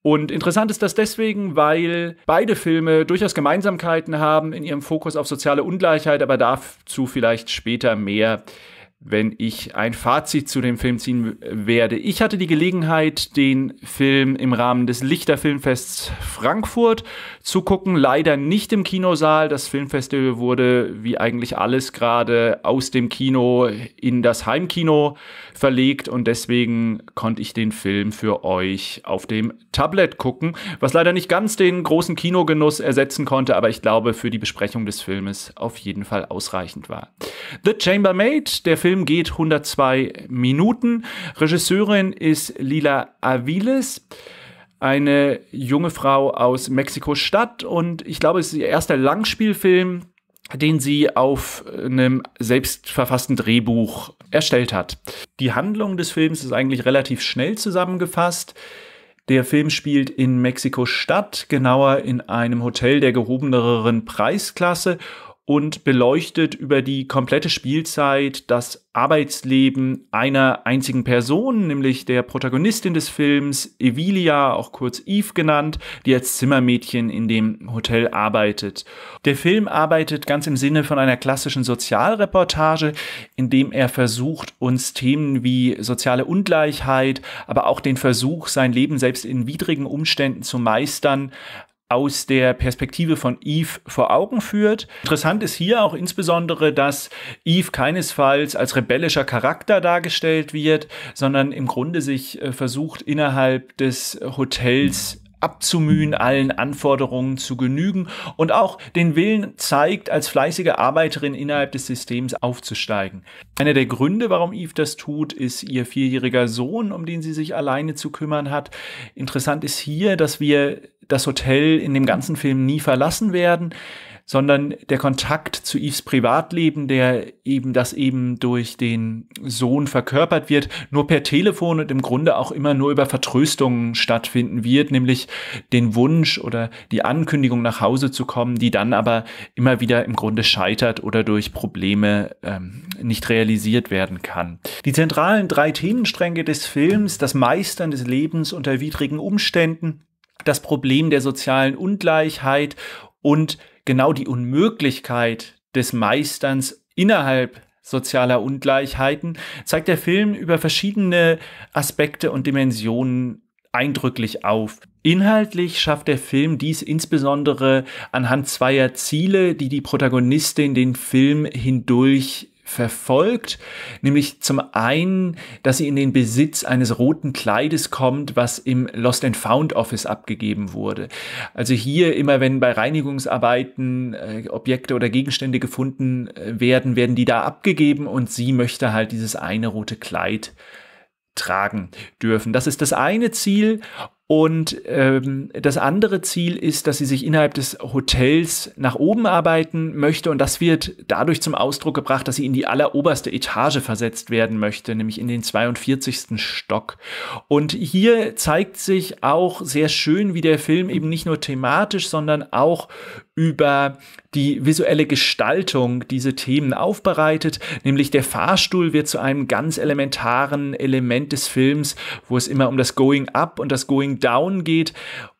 Und interessant ist das deswegen, weil beide Filme durchaus Gemeinsamkeiten haben in ihrem Fokus auf soziale Ungleichheit, aber dazu vielleicht später mehr. wenn ich ein Fazit zu dem Film ziehen werde. Ich hatte die Gelegenheit, den Film im Rahmen des Lichter Filmfests Frankfurt zu gucken. Leider nicht im Kinosaal. Das Filmfestival wurde, wie eigentlich alles gerade, aus dem Kino in das Heimkino verlegt. Und deswegen konnte ich den Film für euch auf dem Tablet gucken, was leider nicht ganz den großen Kinogenuss ersetzen konnte, aber ich glaube, für die Besprechung des Filmes auf jeden Fall ausreichend war. The Chambermaid, der Film geht 102 Minuten. Regisseurin ist Lila Avilés, eine junge Frau aus Mexiko-Stadt, und ich glaube, es ist ihr erster Langspielfilm, den sie auf einem selbstverfassten Drehbuch erstellt hat. Die Handlung des Films ist eigentlich relativ schnell zusammengefasst. Der Film spielt in Mexiko-Stadt, genauer in einem Hotel der gehobeneren Preisklasse, und beleuchtet über die komplette Spielzeit das Arbeitsleben einer einzigen Person, nämlich der Protagonistin des Films, Evelia, auch kurz Eve genannt, die als Zimmermädchen in dem Hotel arbeitet. Der Film arbeitet ganz im Sinne von einer klassischen Sozialreportage, indem er versucht, uns Themen wie soziale Ungleichheit, aber auch den Versuch, sein Leben selbst in widrigen Umständen zu meistern, aus der Perspektive von Eve vor Augen führt. Interessant ist hier auch insbesondere, dass Eve keinesfalls als rebellischer Charakter dargestellt wird, sondern im Grunde sich versucht, innerhalb des Hotels abzumühen, allen Anforderungen zu genügen und auch den Willen zeigt, als fleißige Arbeiterin innerhalb des Systems aufzusteigen. Einer der Gründe, warum Eve das tut, ist ihr 4-jähriger Sohn, um den sie sich alleine zu kümmern hat. Interessant ist hier, dass wir das Hotel in dem ganzen Film nie verlassen werden, sondern der Kontakt zu Eves Privatleben, das eben durch den Sohn verkörpert wird, nur per Telefon und im Grunde auch immer nur über Vertröstungen stattfinden wird, nämlich den Wunsch oder die Ankündigung, nach Hause zu kommen, die dann aber immer wieder im Grunde scheitert oder durch Probleme nicht realisiert werden kann. Die zentralen 3 Themenstränge des Films, das Meistern des Lebens unter widrigen Umständen, das Problem der sozialen Ungleichheit und genau die Unmöglichkeit des Meisterns innerhalb sozialer Ungleichheiten, zeigt der Film über verschiedene Aspekte und Dimensionen eindrücklich auf. Inhaltlich schafft der Film dies insbesondere anhand zweier Ziele, die die Protagonistin den Film hindurch verfolgt, nämlich zum einen, dass sie in den Besitz eines roten Kleides kommt, was im Lost and Found Office abgegeben wurde. Also hier immer, wenn bei Reinigungsarbeiten Objekte oder Gegenstände gefunden werden, werden die da abgegeben und sie möchte halt dieses eine rote Kleid tragen dürfen. Das ist das eine Ziel. Und das andere Ziel ist, dass sie sich innerhalb des Hotels nach oben arbeiten möchte, und das wird dadurch zum Ausdruck gebracht, dass sie in die alleroberste Etage versetzt werden möchte, nämlich in den 42. Stock. Und hier zeigt sich auch sehr schön, wie der Film eben nicht nur thematisch, sondern auch über die visuelle Gestaltung diese Themen aufbereitet, nämlich der Fahrstuhl wird zu einem ganz elementaren Element des Films, wo es immer um das Going Up und das Going Down geht,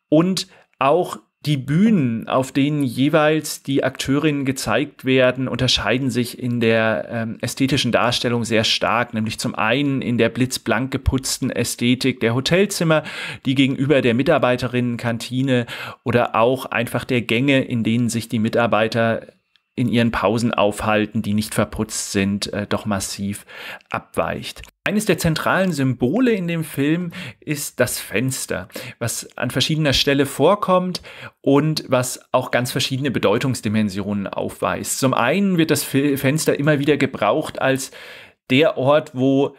und auch die Bühnen, auf denen jeweils die Akteurinnen gezeigt werden, unterscheiden sich in der ästhetischen Darstellung sehr stark, nämlich zum einen in der blitzblank geputzten Ästhetik der Hotelzimmer, die gegenüber der Mitarbeiterinnen-Kantine oder auch einfach der Gänge, in denen sich die Mitarbeiter in ihren Pausen aufhalten, die nicht verputzt sind, doch massiv abweicht. Eines der zentralen Symbole in dem Film ist das Fenster, was an verschiedener Stelle vorkommt und was auch ganz verschiedene Bedeutungsdimensionen aufweist. Zum einen wird das Fenster immer wieder gebraucht als der Ort, wo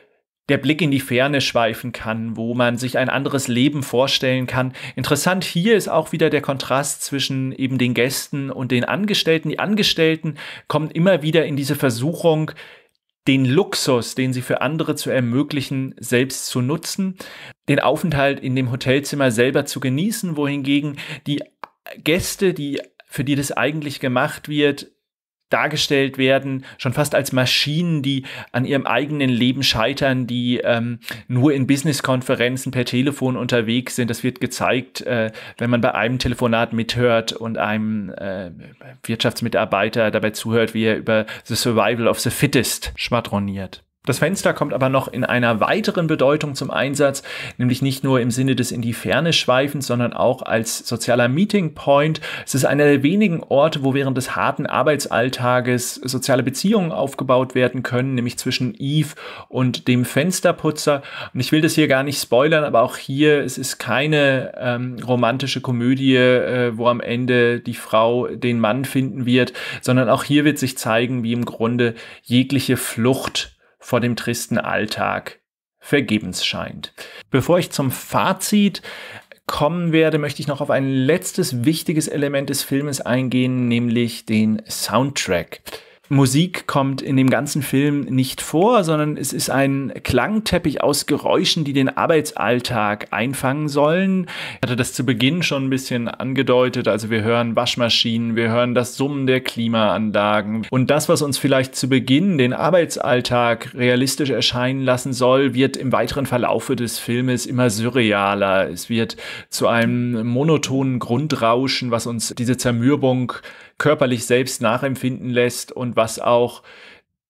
der Blick in die Ferne schweifen kann, wo man sich ein anderes Leben vorstellen kann. Interessant hier ist auch wieder der Kontrast zwischen eben den Gästen und den Angestellten. Die Angestellten kommen immer wieder in diese Versuchung, den Luxus, den sie für andere zu ermöglichen, selbst zu nutzen, den Aufenthalt in dem Hotelzimmer selber zu genießen, wohingegen die Gäste, für die das eigentlich gemacht wird, dargestellt werden, schon fast als Maschinen, die an ihrem eigenen Leben scheitern, die nur in Business-Konferenzen per Telefon unterwegs sind. Das wird gezeigt, wenn man bei einem Telefonat mithört und einem Wirtschaftsmitarbeiter dabei zuhört, wie er über The Survival of the Fittest schwadroniert. Das Fenster kommt aber noch in einer weiteren Bedeutung zum Einsatz, nämlich nicht nur im Sinne des in die Ferne Schweifens, sondern auch als sozialer Meeting Point. Es ist einer der wenigen Orte, wo während des harten Arbeitsalltages soziale Beziehungen aufgebaut werden können, nämlich zwischen Eve und dem Fensterputzer. Und ich will das hier gar nicht spoilern, aber auch hier, es ist keine romantische Komödie, wo am Ende die Frau den Mann finden wird, sondern auch hier wird sich zeigen, wie im Grunde jegliche Flucht vor dem tristen Alltag vergebens scheint. Bevor ich zum Fazit kommen werde, möchte ich noch auf ein letztes wichtiges Element des Filmes eingehen, nämlich den Soundtrack. Musik kommt in dem ganzen Film nicht vor, sondern es ist ein Klangteppich aus Geräuschen, die den Arbeitsalltag einfangen sollen. Ich hatte das zu Beginn schon ein bisschen angedeutet. Also wir hören Waschmaschinen, wir hören das Summen der Klimaanlagen. Und das, was uns vielleicht zu Beginn den Arbeitsalltag realistisch erscheinen lassen soll, wird im weiteren Verlaufe des Filmes immer surrealer. Es wird zu einem monotonen Grundrauschen, was uns diese Zermürbung körperlich selbst nachempfinden lässt und was auch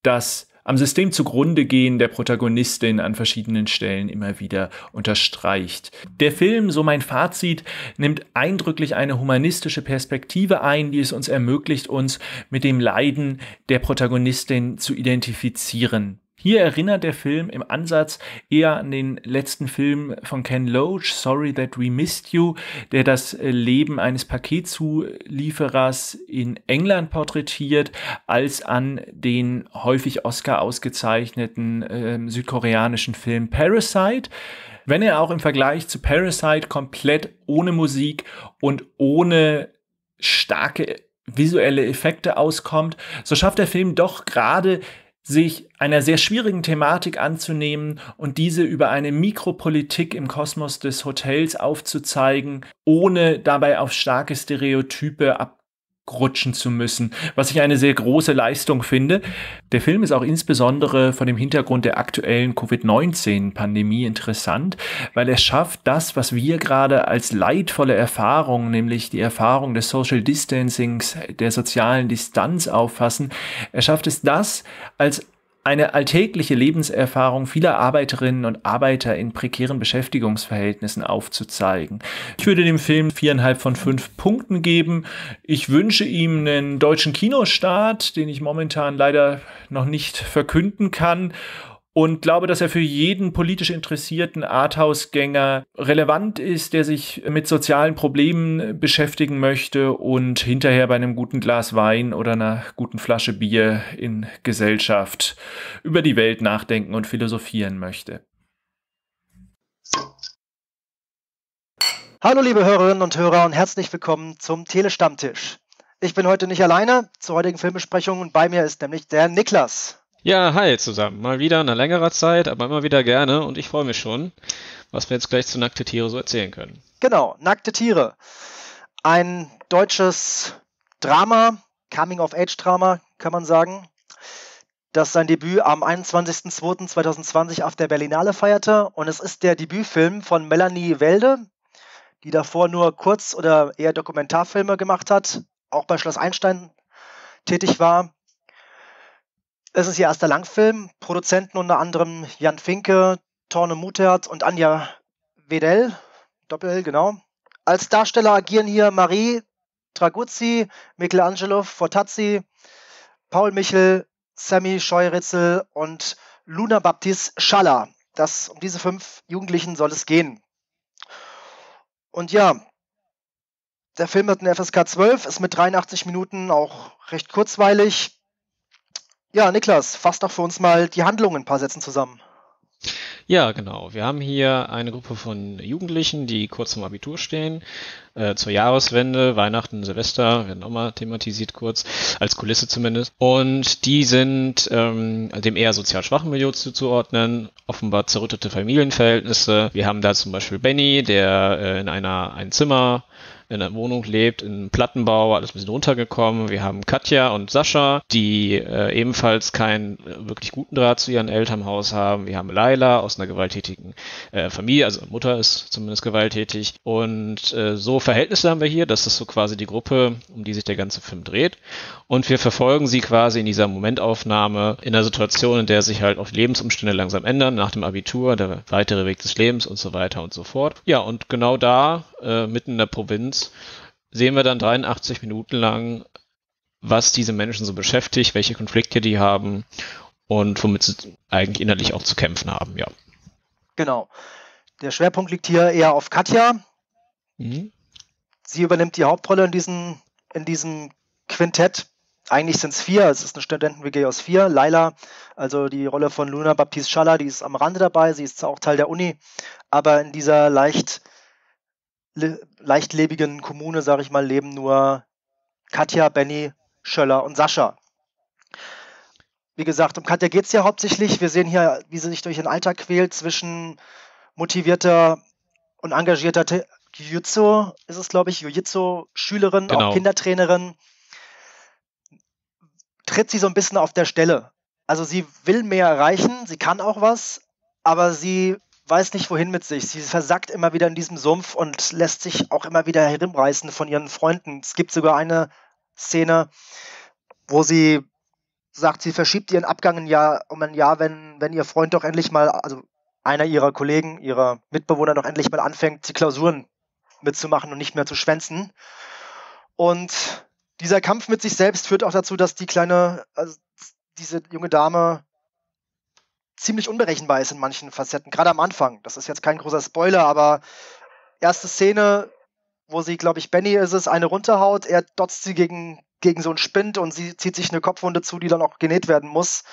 das am System zugrunde gehen der Protagonistin an verschiedenen Stellen immer wieder unterstreicht. Der Film, so mein Fazit, nimmt eindrücklich eine humanistische Perspektive ein, die es uns ermöglicht, uns mit dem Leiden der Protagonistin zu identifizieren. Hier erinnert der Film im Ansatz eher an den letzten Film von Ken Loach, Sorry That We Missed You, der das Leben eines Paketzulieferers in England porträtiert, als an den häufig Oscar ausgezeichneten südkoreanischen Film Parasite. Wenn er auch im Vergleich zu Parasite komplett ohne Musik und ohne starke visuelle Effekte auskommt, so schafft der Film doch gerade, sich einer sehr schwierigen Thematik anzunehmen und diese über eine Mikropolitik im Kosmos des Hotels aufzuzeigen, ohne dabei auf starke Stereotype abrutschen zu müssen, was ich eine sehr große Leistung finde. Der Film ist auch insbesondere vor dem Hintergrund der aktuellen Covid-19-Pandemie interessant, weil er schafft, das, was wir gerade als leidvolle Erfahrung, nämlich die Erfahrung des Social Distancings, der sozialen Distanz auffassen, er schafft es, das als eine alltägliche Lebenserfahrung vieler Arbeiterinnen und Arbeiter in prekären Beschäftigungsverhältnissen aufzuzeigen. Ich würde dem Film 4,5 von 5 Punkten geben. Ich wünsche ihm einen deutschen Kinostart, den ich momentan leider noch nicht verkünden kann. Und glaube, dass er für jeden politisch interessierten Arthouse-Gänger relevant ist, der sich mit sozialen Problemen beschäftigen möchte und hinterher bei einem guten Glas Wein oder einer guten Flasche Bier in Gesellschaft über die Welt nachdenken und philosophieren möchte. Hallo liebe Hörerinnen und Hörer und herzlich willkommen zum Tele-Stammtisch. Ich bin heute nicht alleine zur heutigen Filmbesprechung und bei mir ist nämlich der Niklas. Ja, hi zusammen. Mal wieder nach längerer Zeit, aber immer wieder gerne und ich freue mich schon, was wir jetzt gleich zu Nackte Tiere so erzählen können. Genau, Nackte Tiere. Ein deutsches Drama, Coming-of-Age-Drama, kann man sagen, das sein Debüt am 21.02.2020 auf der Berlinale feierte und es ist der Debütfilm von Melanie Waelde, die davor nur Kurz- oder eher Dokumentarfilme gemacht hat, auch bei Schloss Einstein tätig war. Es ist ihr erster Langfilm, Produzenten unter anderem Jan Finke, Torne Muthert und Anja Wedell, Doppel-L, genau. Als Darsteller agieren hier Marie Tragousti, Michelangelo Fortazzi, Paul Michel, Sammy Scheuritzel und Luna Baptiste Schaller. Um diese 5 Jugendlichen soll es gehen. Und ja, der Film hat eine FSK 12, ist mit 83 Minuten auch recht kurzweilig. Ja, Niklas, fass doch für uns mal die Handlung in ein paar Sätzen zusammen. Ja, genau. Wir haben hier eine Gruppe von Jugendlichen, die kurz vorm Abitur stehen. Zur Jahreswende, Weihnachten, Silvester, werden auch mal thematisiert kurz, als Kulisse zumindest. Und die sind dem eher sozial schwachen Milieu zuzuordnen, offenbar zerrüttete Familienverhältnisse. Wir haben da zum Beispiel Benny, der in einer Einzimmer in einer Wohnung lebt, im Plattenbau, alles ein bisschen runtergekommen. Wir haben Katja und Sascha, die ebenfalls keinen wirklich guten Draht zu ihren Elternhaus haben. Wir haben Laila aus einer gewalttätigen Familie, also Mutter ist zumindest gewalttätig. Und so Verhältnisse haben wir hier. Das ist so quasi die Gruppe, um die sich der ganze Film dreht. Und wir verfolgen sie quasi in dieser Momentaufnahme, in einer Situation, in der sich halt auch die Lebensumstände langsam ändern, nach dem Abitur, der weitere Weg des Lebens und so weiter und so fort. Ja, und genau da, mitten in der Provinz, sehen wir dann 83 Minuten lang, was diese Menschen so beschäftigt, welche Konflikte die haben und womit sie eigentlich innerlich auch zu kämpfen haben, ja. Genau. Der Schwerpunkt liegt hier eher auf Katja. Mhm. Sie übernimmt die Hauptrolle in diesem Quintett. Eigentlich sind es 4, es ist eine Studenten-WG aus 4. Laila, also die Rolle von Luna Baptiste Schaller, die ist am Rande dabei, sie ist zwar auch Teil der Uni, aber in dieser leichtlebigen Kommune, sage ich mal, leben nur Katja, Benny, Schöller und Sascha. Wie gesagt, um Katja geht es ja hauptsächlich. Wir sehen hier, wie sie sich durch den Alltag quält zwischen motivierter und engagierter Jiu-Jitsu, ist es glaube ich, Jiu-Jitsu-Schülerin, genau. Auch Kindertrainerin. Tritt sie so ein bisschen auf der Stelle. Also sie will mehr erreichen, sie kann auch was, aber sie weiß nicht, wohin mit sich. Sie versackt immer wieder in diesem Sumpf und lässt sich auch immer wieder herumreißen von ihren Freunden. Es gibt sogar eine Szene, wo sie sagt, sie verschiebt ihren Abgang um ein Jahr, wenn ihr Freund doch endlich mal, also einer ihrer Kollegen, ihrer Mitbewohner doch endlich mal anfängt, die Klausuren mitzumachen und nicht mehr zu schwänzen. Und dieser Kampf mit sich selbst führt auch dazu, dass diese junge Dame ziemlich unberechenbar ist in manchen Facetten, gerade am Anfang. Das ist jetzt kein großer Spoiler, aber erste Szene, wo sie, glaube ich, Benny ist es, eine runterhaut, er dotzt sie gegen so einen Spind und sie zieht sich eine Kopfwunde zu, die dann auch genäht werden muss.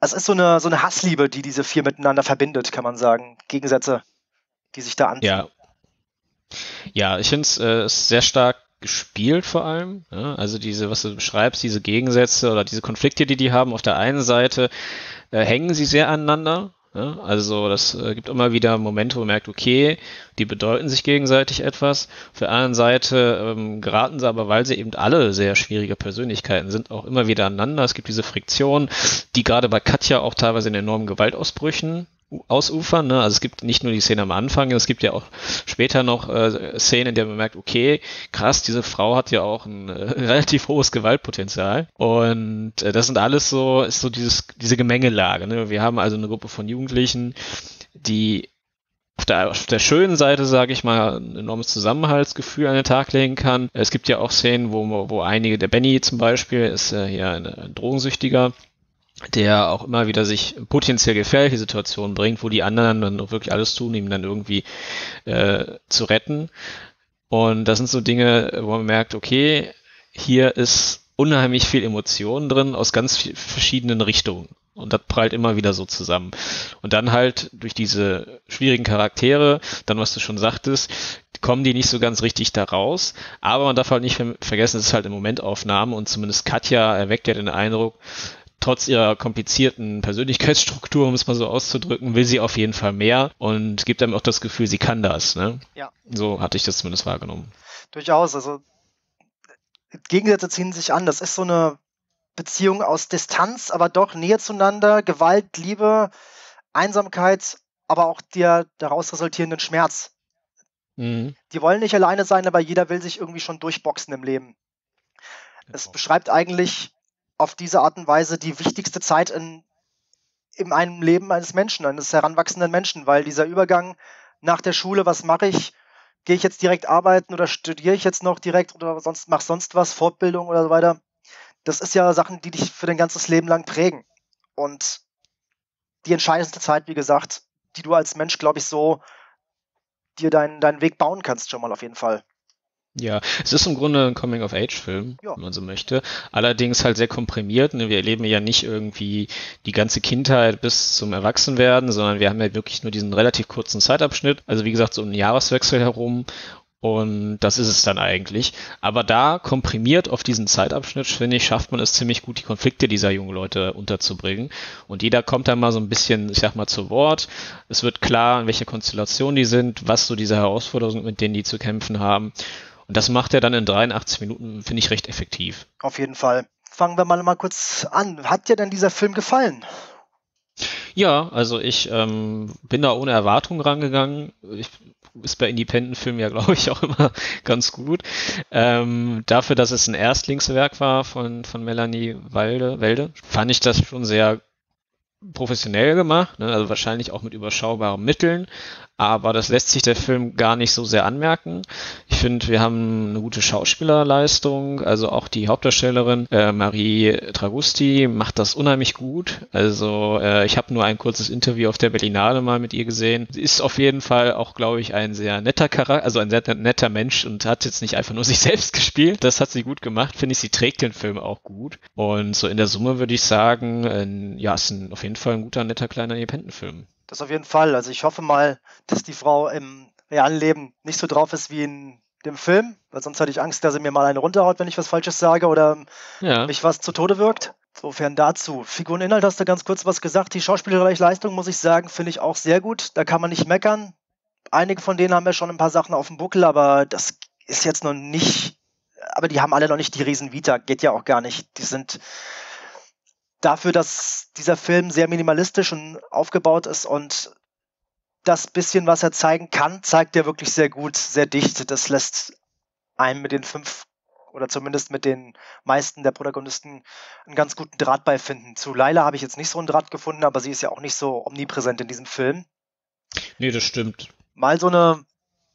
Es ist so eine Hassliebe, die diese 4 miteinander verbindet, kann man sagen. Gegensätze, die sich da anziehen. Ja, ich finde es sehr stark gespielt vor allem. Ja, also diese, was du beschreibst, diese Gegensätze oder diese Konflikte, die haben, auf der einen Seite hängen sie sehr aneinander. Ja, also das gibt immer wieder Momente, wo man merkt, okay, die bedeuten sich gegenseitig etwas. Auf der anderen Seite geraten sie aber, weil sie eben alle sehr schwierige Persönlichkeiten sind, auch immer wieder aneinander. Es gibt diese Friktion, die gerade bei Katja auch teilweise in enormen Gewaltausbrüchen ausufern. Ne? Also es gibt nicht nur die Szene am Anfang, es gibt ja auch später noch Szenen, in der man merkt, okay, krass, diese Frau hat ja auch ein relativ hohes Gewaltpotenzial. Und das sind alles so, ist so diese Gemengelage. Ne? Wir haben also eine Gruppe von Jugendlichen, die auf der schönen Seite, sage ich mal, ein enormes Zusammenhaltsgefühl an den Tag legen kann. Es gibt ja auch Szenen, wo einige, der Benny zum Beispiel, ist ja ein Drogensüchtiger, der auch immer wieder sich potenziell gefährliche Situationen bringt, wo die anderen dann wirklich alles tun, ihm dann irgendwie zu retten. Und das sind so Dinge, wo man merkt, okay, hier ist unheimlich viel Emotionen drin aus ganz verschiedenen Richtungen. Und das prallt immer wieder so zusammen. Und dann halt durch diese schwierigen Charaktere, dann was du schon sagtest, kommen die nicht so ganz richtig da raus. Aber man darf halt nicht vergessen, es ist halt eine Momentaufnahme und zumindest Katja erweckt ja den Eindruck, trotz ihrer komplizierten Persönlichkeitsstruktur, um es mal so auszudrücken, will sie auf jeden Fall mehr und gibt einem auch das Gefühl, sie kann das. Ne? Ja. So hatte ich das zumindest wahrgenommen. Durchaus. Also Gegensätze ziehen sich an. Das ist so eine Beziehung aus Distanz, aber doch Nähe zueinander, Gewalt, Liebe, Einsamkeit, aber auch der daraus resultierenden Schmerz. Mhm. Die wollen nicht alleine sein, aber jeder will sich irgendwie schon durchboxen im Leben. Es beschreibt eigentlich auf diese Art und Weise die wichtigste Zeit in einem Leben eines Menschen, eines heranwachsenden Menschen, weil dieser Übergang nach der Schule, was mache ich, gehe ich jetzt direkt arbeiten oder studiere ich jetzt noch direkt oder sonst was, Fortbildung oder so weiter, das ist ja Sachen, die dich für dein ganzes Leben lang prägen. Und die entscheidendste Zeit, wie gesagt, die du als Mensch, glaube ich, so dir deinen Weg bauen kannst, schon mal auf jeden Fall. Ja, es ist im Grunde ein Coming-of-Age-Film, ja, wenn man so möchte. Allerdings halt sehr komprimiert. Ne? Wir erleben ja nicht irgendwie die ganze Kindheit bis zum Erwachsenwerden, sondern wir haben ja wirklich nur diesen relativ kurzen Zeitabschnitt. Also wie gesagt, so einen Jahreswechsel herum. Und das ist es dann eigentlich. Aber da komprimiert auf diesen Zeitabschnitt, finde ich, schafft man es ziemlich gut, die Konflikte dieser jungen Leute unterzubringen. Und jeder kommt dann mal so ein bisschen, ich sag mal, zu Wort. Es wird klar, in welcher Konstellation die sind, was so diese Herausforderungen sind, mit denen die zu kämpfen haben. Und das macht er dann in 83 Minuten, finde ich, recht effektiv. Auf jeden Fall. Fangen wir mal kurz an. Hat dir denn dieser Film gefallen? Ja, also ich bin da ohne Erwartungen rangegangen. Ist bei Independent-Filmen ja, glaube ich, auch immer ganz gut. Dafür, dass es ein Erstlingswerk war von Melanie Waelde, fand ich das schon sehr professionell gemacht, ne? Also wahrscheinlich auch mit überschaubaren Mitteln, aber das lässt sich der Film gar nicht so sehr anmerken. Ich finde, wir haben eine gute Schauspielerleistung, also auch die Hauptdarstellerin Marie Tragousti macht das unheimlich gut. Also ich habe nur ein kurzes Interview auf der Berlinale mal mit ihr gesehen. Sie ist auf jeden Fall auch, glaube ich, ein sehr netter Charakter, also ein sehr netter Mensch und hat jetzt nicht einfach nur sich selbst gespielt. Das hat sie gut gemacht, finde ich. Sie trägt den Film auch gut und so in der Summe würde ich sagen, ja, es ist auf jeden Fall ein guter, netter, kleiner Independent-Film. Das auf jeden Fall. Also ich hoffe mal, dass die Frau im realen Leben nicht so drauf ist wie in dem Film, weil sonst hätte ich Angst, dass sie mir mal eine runterhaut, wenn ich was Falsches sage oder mich was zu Tode wirkt. Insofern dazu. Figureninhalt hast du ganz kurz was gesagt. Die schauspielerische Leistung, muss ich sagen, finde ich auch sehr gut. Da kann man nicht meckern. Einige von denen haben ja schon ein paar Sachen auf dem Buckel, aber das ist jetzt noch nicht... Aber die haben alle noch nicht die Riesen-Vita. Geht ja auch gar nicht. Die sind... Dafür, dass dieser Film sehr minimalistisch und aufgebaut ist und das bisschen, was er zeigen kann, zeigt er wirklich sehr gut, sehr dicht. Das lässt einem mit den 5 oder zumindest mit den meisten der Protagonisten einen ganz guten Draht beifinden. Zu Lila habe ich jetzt nicht so einen Draht gefunden, aber sie ist ja auch nicht so omnipräsent in diesem Film. Nee, das stimmt. Mal so eine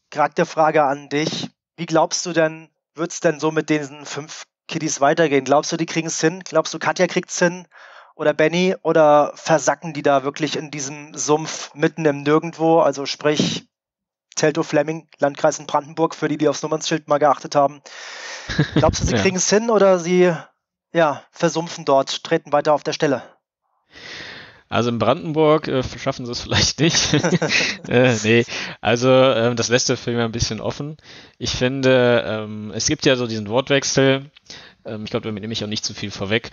Charakterfrage an dich. Wie glaubst du denn, wird es denn so mit diesen 5 Kiddies weitergehen? Glaubst du, die kriegen es hin? Glaubst du, Katja kriegt es hin? Oder Benny? Oder versacken die da wirklich in diesem Sumpf mitten im Nirgendwo? Also sprich, Teltow-Fläming, Landkreis in Brandenburg, für die, die aufs Nummernschild mal geachtet haben. Glaubst du, sie kriegen es hin? Oder sie versumpfen dort, treten weiter auf der Stelle? Also in Brandenburg schaffen sie es vielleicht nicht. Nee, also das lässt der Film ja ein bisschen offen. Ich finde, es gibt ja so diesen Wortwechsel, ich glaube, damit nehme ich auch nicht zu viel vorweg.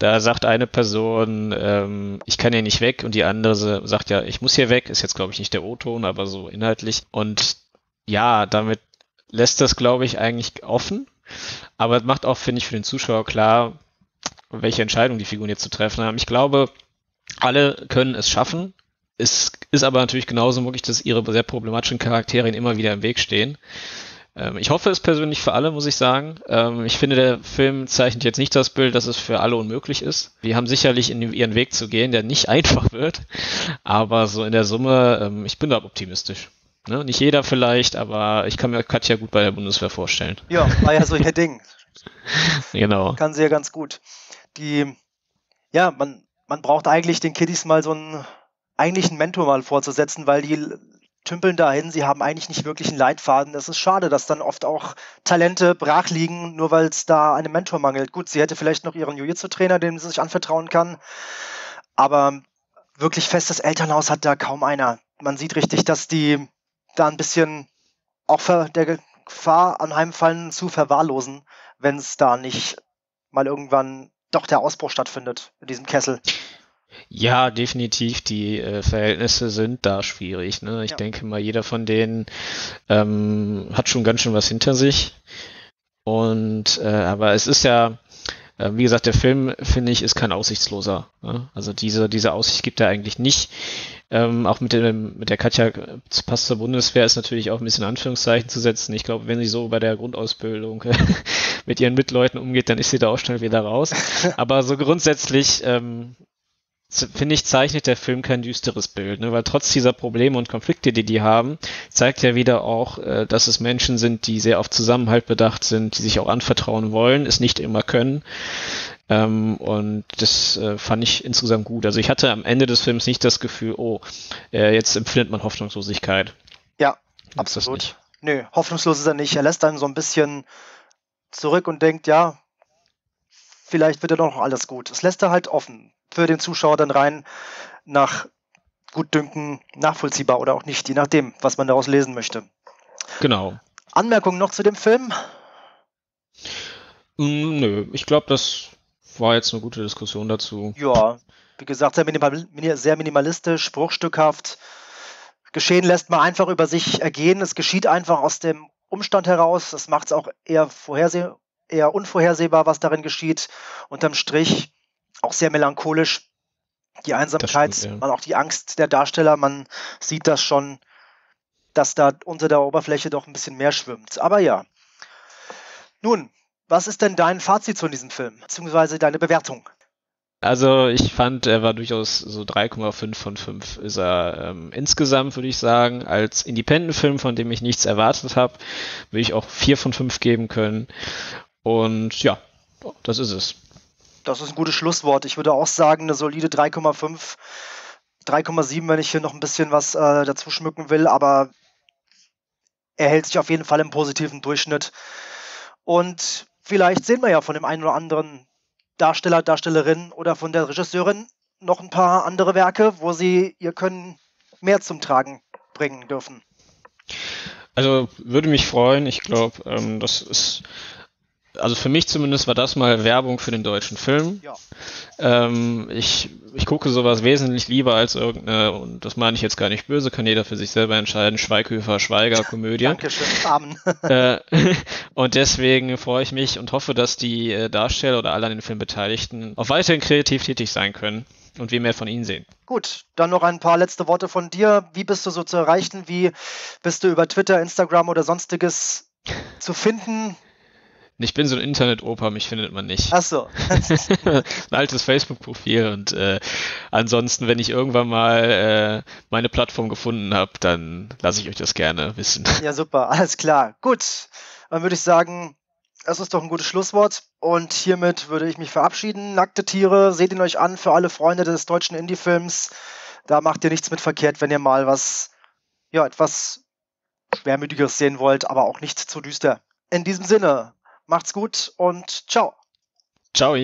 Da sagt eine Person, ich kann hier nicht weg, und die andere sagt ja, ich muss hier weg. Ist jetzt, glaube ich, nicht der O-Ton, aber so inhaltlich. Und ja, damit lässt das, glaube ich, eigentlich offen. Aber es macht auch, finde ich, für den Zuschauer klar, welche Entscheidung die Figuren jetzt zu treffen haben. Ich glaube, alle können es schaffen. Es ist aber natürlich genauso möglich, dass ihre sehr problematischen Charaktere immer wieder im Weg stehen. Ich hoffe es persönlich für alle, muss ich sagen. Ich finde, der Film zeichnet jetzt nicht das Bild, dass es für alle unmöglich ist. Die haben sicherlich ihren Weg zu gehen, der nicht einfach wird. Aber so in der Summe, ich bin da optimistisch. Ne? Nicht jeder vielleicht, aber ich kann mir Katja gut bei der Bundeswehr vorstellen. Ja, war ja so ihr Ding. Genau. Kann sie ja ganz gut. Man braucht eigentlich den Kiddies mal einen Mentor mal vorzusetzen, weil die tümpeln dahin, sie haben eigentlich nicht wirklich einen Leitfaden. Das ist schade, dass dann oft auch Talente brach liegen, nur weil es da einem Mentor mangelt. Gut, sie hätte vielleicht noch ihren Jiu-Jitsu-Trainer, dem sie sich anvertrauen kann, aber wirklich festes Elternhaus hat da kaum einer. Man sieht richtig, dass die da ein bisschen auch der Gefahr anheimfallen, zu verwahrlosen, wenn es da nicht mal irgendwann doch der Ausbruch stattfindet in diesem Kessel. Ja, definitiv. Die Verhältnisse sind da schwierig. Ne? Ich denke mal, jeder von denen hat schon ganz schön was hinter sich. Und aber es ist ja, wie gesagt, der Film, finde ich, ist kein aussichtsloser. Ne? Also diese Aussicht gibt er eigentlich nicht. Auch mit der Katja Pass zur Bundeswehr ist natürlich auch ein bisschen Anführungszeichen zu setzen. Ich glaube, wenn sie so bei der Grundausbildung mit ihren Mitleuten umgeht, dann ist sie da auch schnell wieder raus. Aber so grundsätzlich, finde ich, zeichnet der Film kein düsteres Bild, ne? Weil trotz dieser Probleme und Konflikte, die haben, zeigt ja wieder auch, dass es Menschen sind, die sehr auf Zusammenhalt bedacht sind, die sich auch anvertrauen wollen, es nicht immer können. Und das fand ich insgesamt gut. Also ich hatte am Ende des Films nicht das Gefühl, jetzt empfindet man Hoffnungslosigkeit. Ja, absolut. Nö, hoffnungslos ist er nicht. Er lässt dann so ein bisschen zurück und denkt, ja, vielleicht wird ja doch noch alles gut. Das lässt er halt offen für den Zuschauer dann rein nach Gutdünken nachvollziehbar oder auch nicht, je nachdem, was man daraus lesen möchte. Genau. Anmerkungen noch zu dem Film? Nö, ich glaube, das war jetzt eine gute Diskussion dazu. Ja, wie gesagt, sehr minimalistisch, bruchstückhaft. Geschehen lässt man einfach über sich ergehen. Es geschieht einfach aus dem Umstand heraus. Das macht es auch eher unvorhersehbar, was darin geschieht. Unterm Strich auch sehr melancholisch. Die Einsamkeit, stimmt, ja. Auch die Angst der Darsteller. Man sieht das schon, dass da unter der Oberfläche doch ein bisschen mehr schwimmt. Aber ja. Nun, was ist denn dein Fazit zu diesem Film? Beziehungsweise deine Bewertung? Also ich fand, er war durchaus so 3,5 von 5 ist er insgesamt, würde ich sagen. Als Independent-Film, von dem ich nichts erwartet habe, würde ich auch 4 von 5 geben können. Und ja, das ist es. Das ist ein gutes Schlusswort. Ich würde auch sagen, eine solide 3,5, 3,7, wenn ich hier noch ein bisschen was dazu schmücken will, aber er hält sich auf jeden Fall im positiven Durchschnitt. Und vielleicht sehen wir ja von dem einen oder anderen Darsteller, Darstellerin oder von der Regisseurin noch ein paar andere Werke, wo sie ihr Können mehr zum Tragen bringen dürfen. Also würde mich freuen. Ich glaube, das ist... Also für mich zumindest war das mal Werbung für den deutschen Film. Ja. Ich gucke sowas wesentlich lieber als irgendeine, und das meine ich jetzt gar nicht böse, kann jeder für sich selber entscheiden, Schweighöfer-Schweiger-Komödie. Dankeschön, Amen. Und deswegen freue ich mich und hoffe, dass die Darsteller oder alle an den Film Beteiligten auch weiterhin kreativ tätig sein können und wir mehr von ihnen sehen. Gut, dann noch ein paar letzte Worte von dir. Wie bist du so zu erreichen? Wie bist du über Twitter, Instagram oder sonstiges zu finden? Ich bin so ein Internet-Opa, mich findet man nicht. Ach so. Ein altes Facebook-Profil und ansonsten, wenn ich irgendwann mal meine Plattform gefunden habe, dann lasse ich euch das gerne wissen. Ja, super, alles klar. Gut, dann würde ich sagen, das ist doch ein gutes Schlusswort und hiermit würde ich mich verabschieden. Nackte Tiere, seht ihn euch an für alle Freunde des deutschen Indie-Films. Da macht ihr nichts mit verkehrt, wenn ihr mal was, ja, etwas Schwermütigeres sehen wollt, aber auch nicht zu düster. In diesem Sinne... Macht's gut und ciao. Ciao.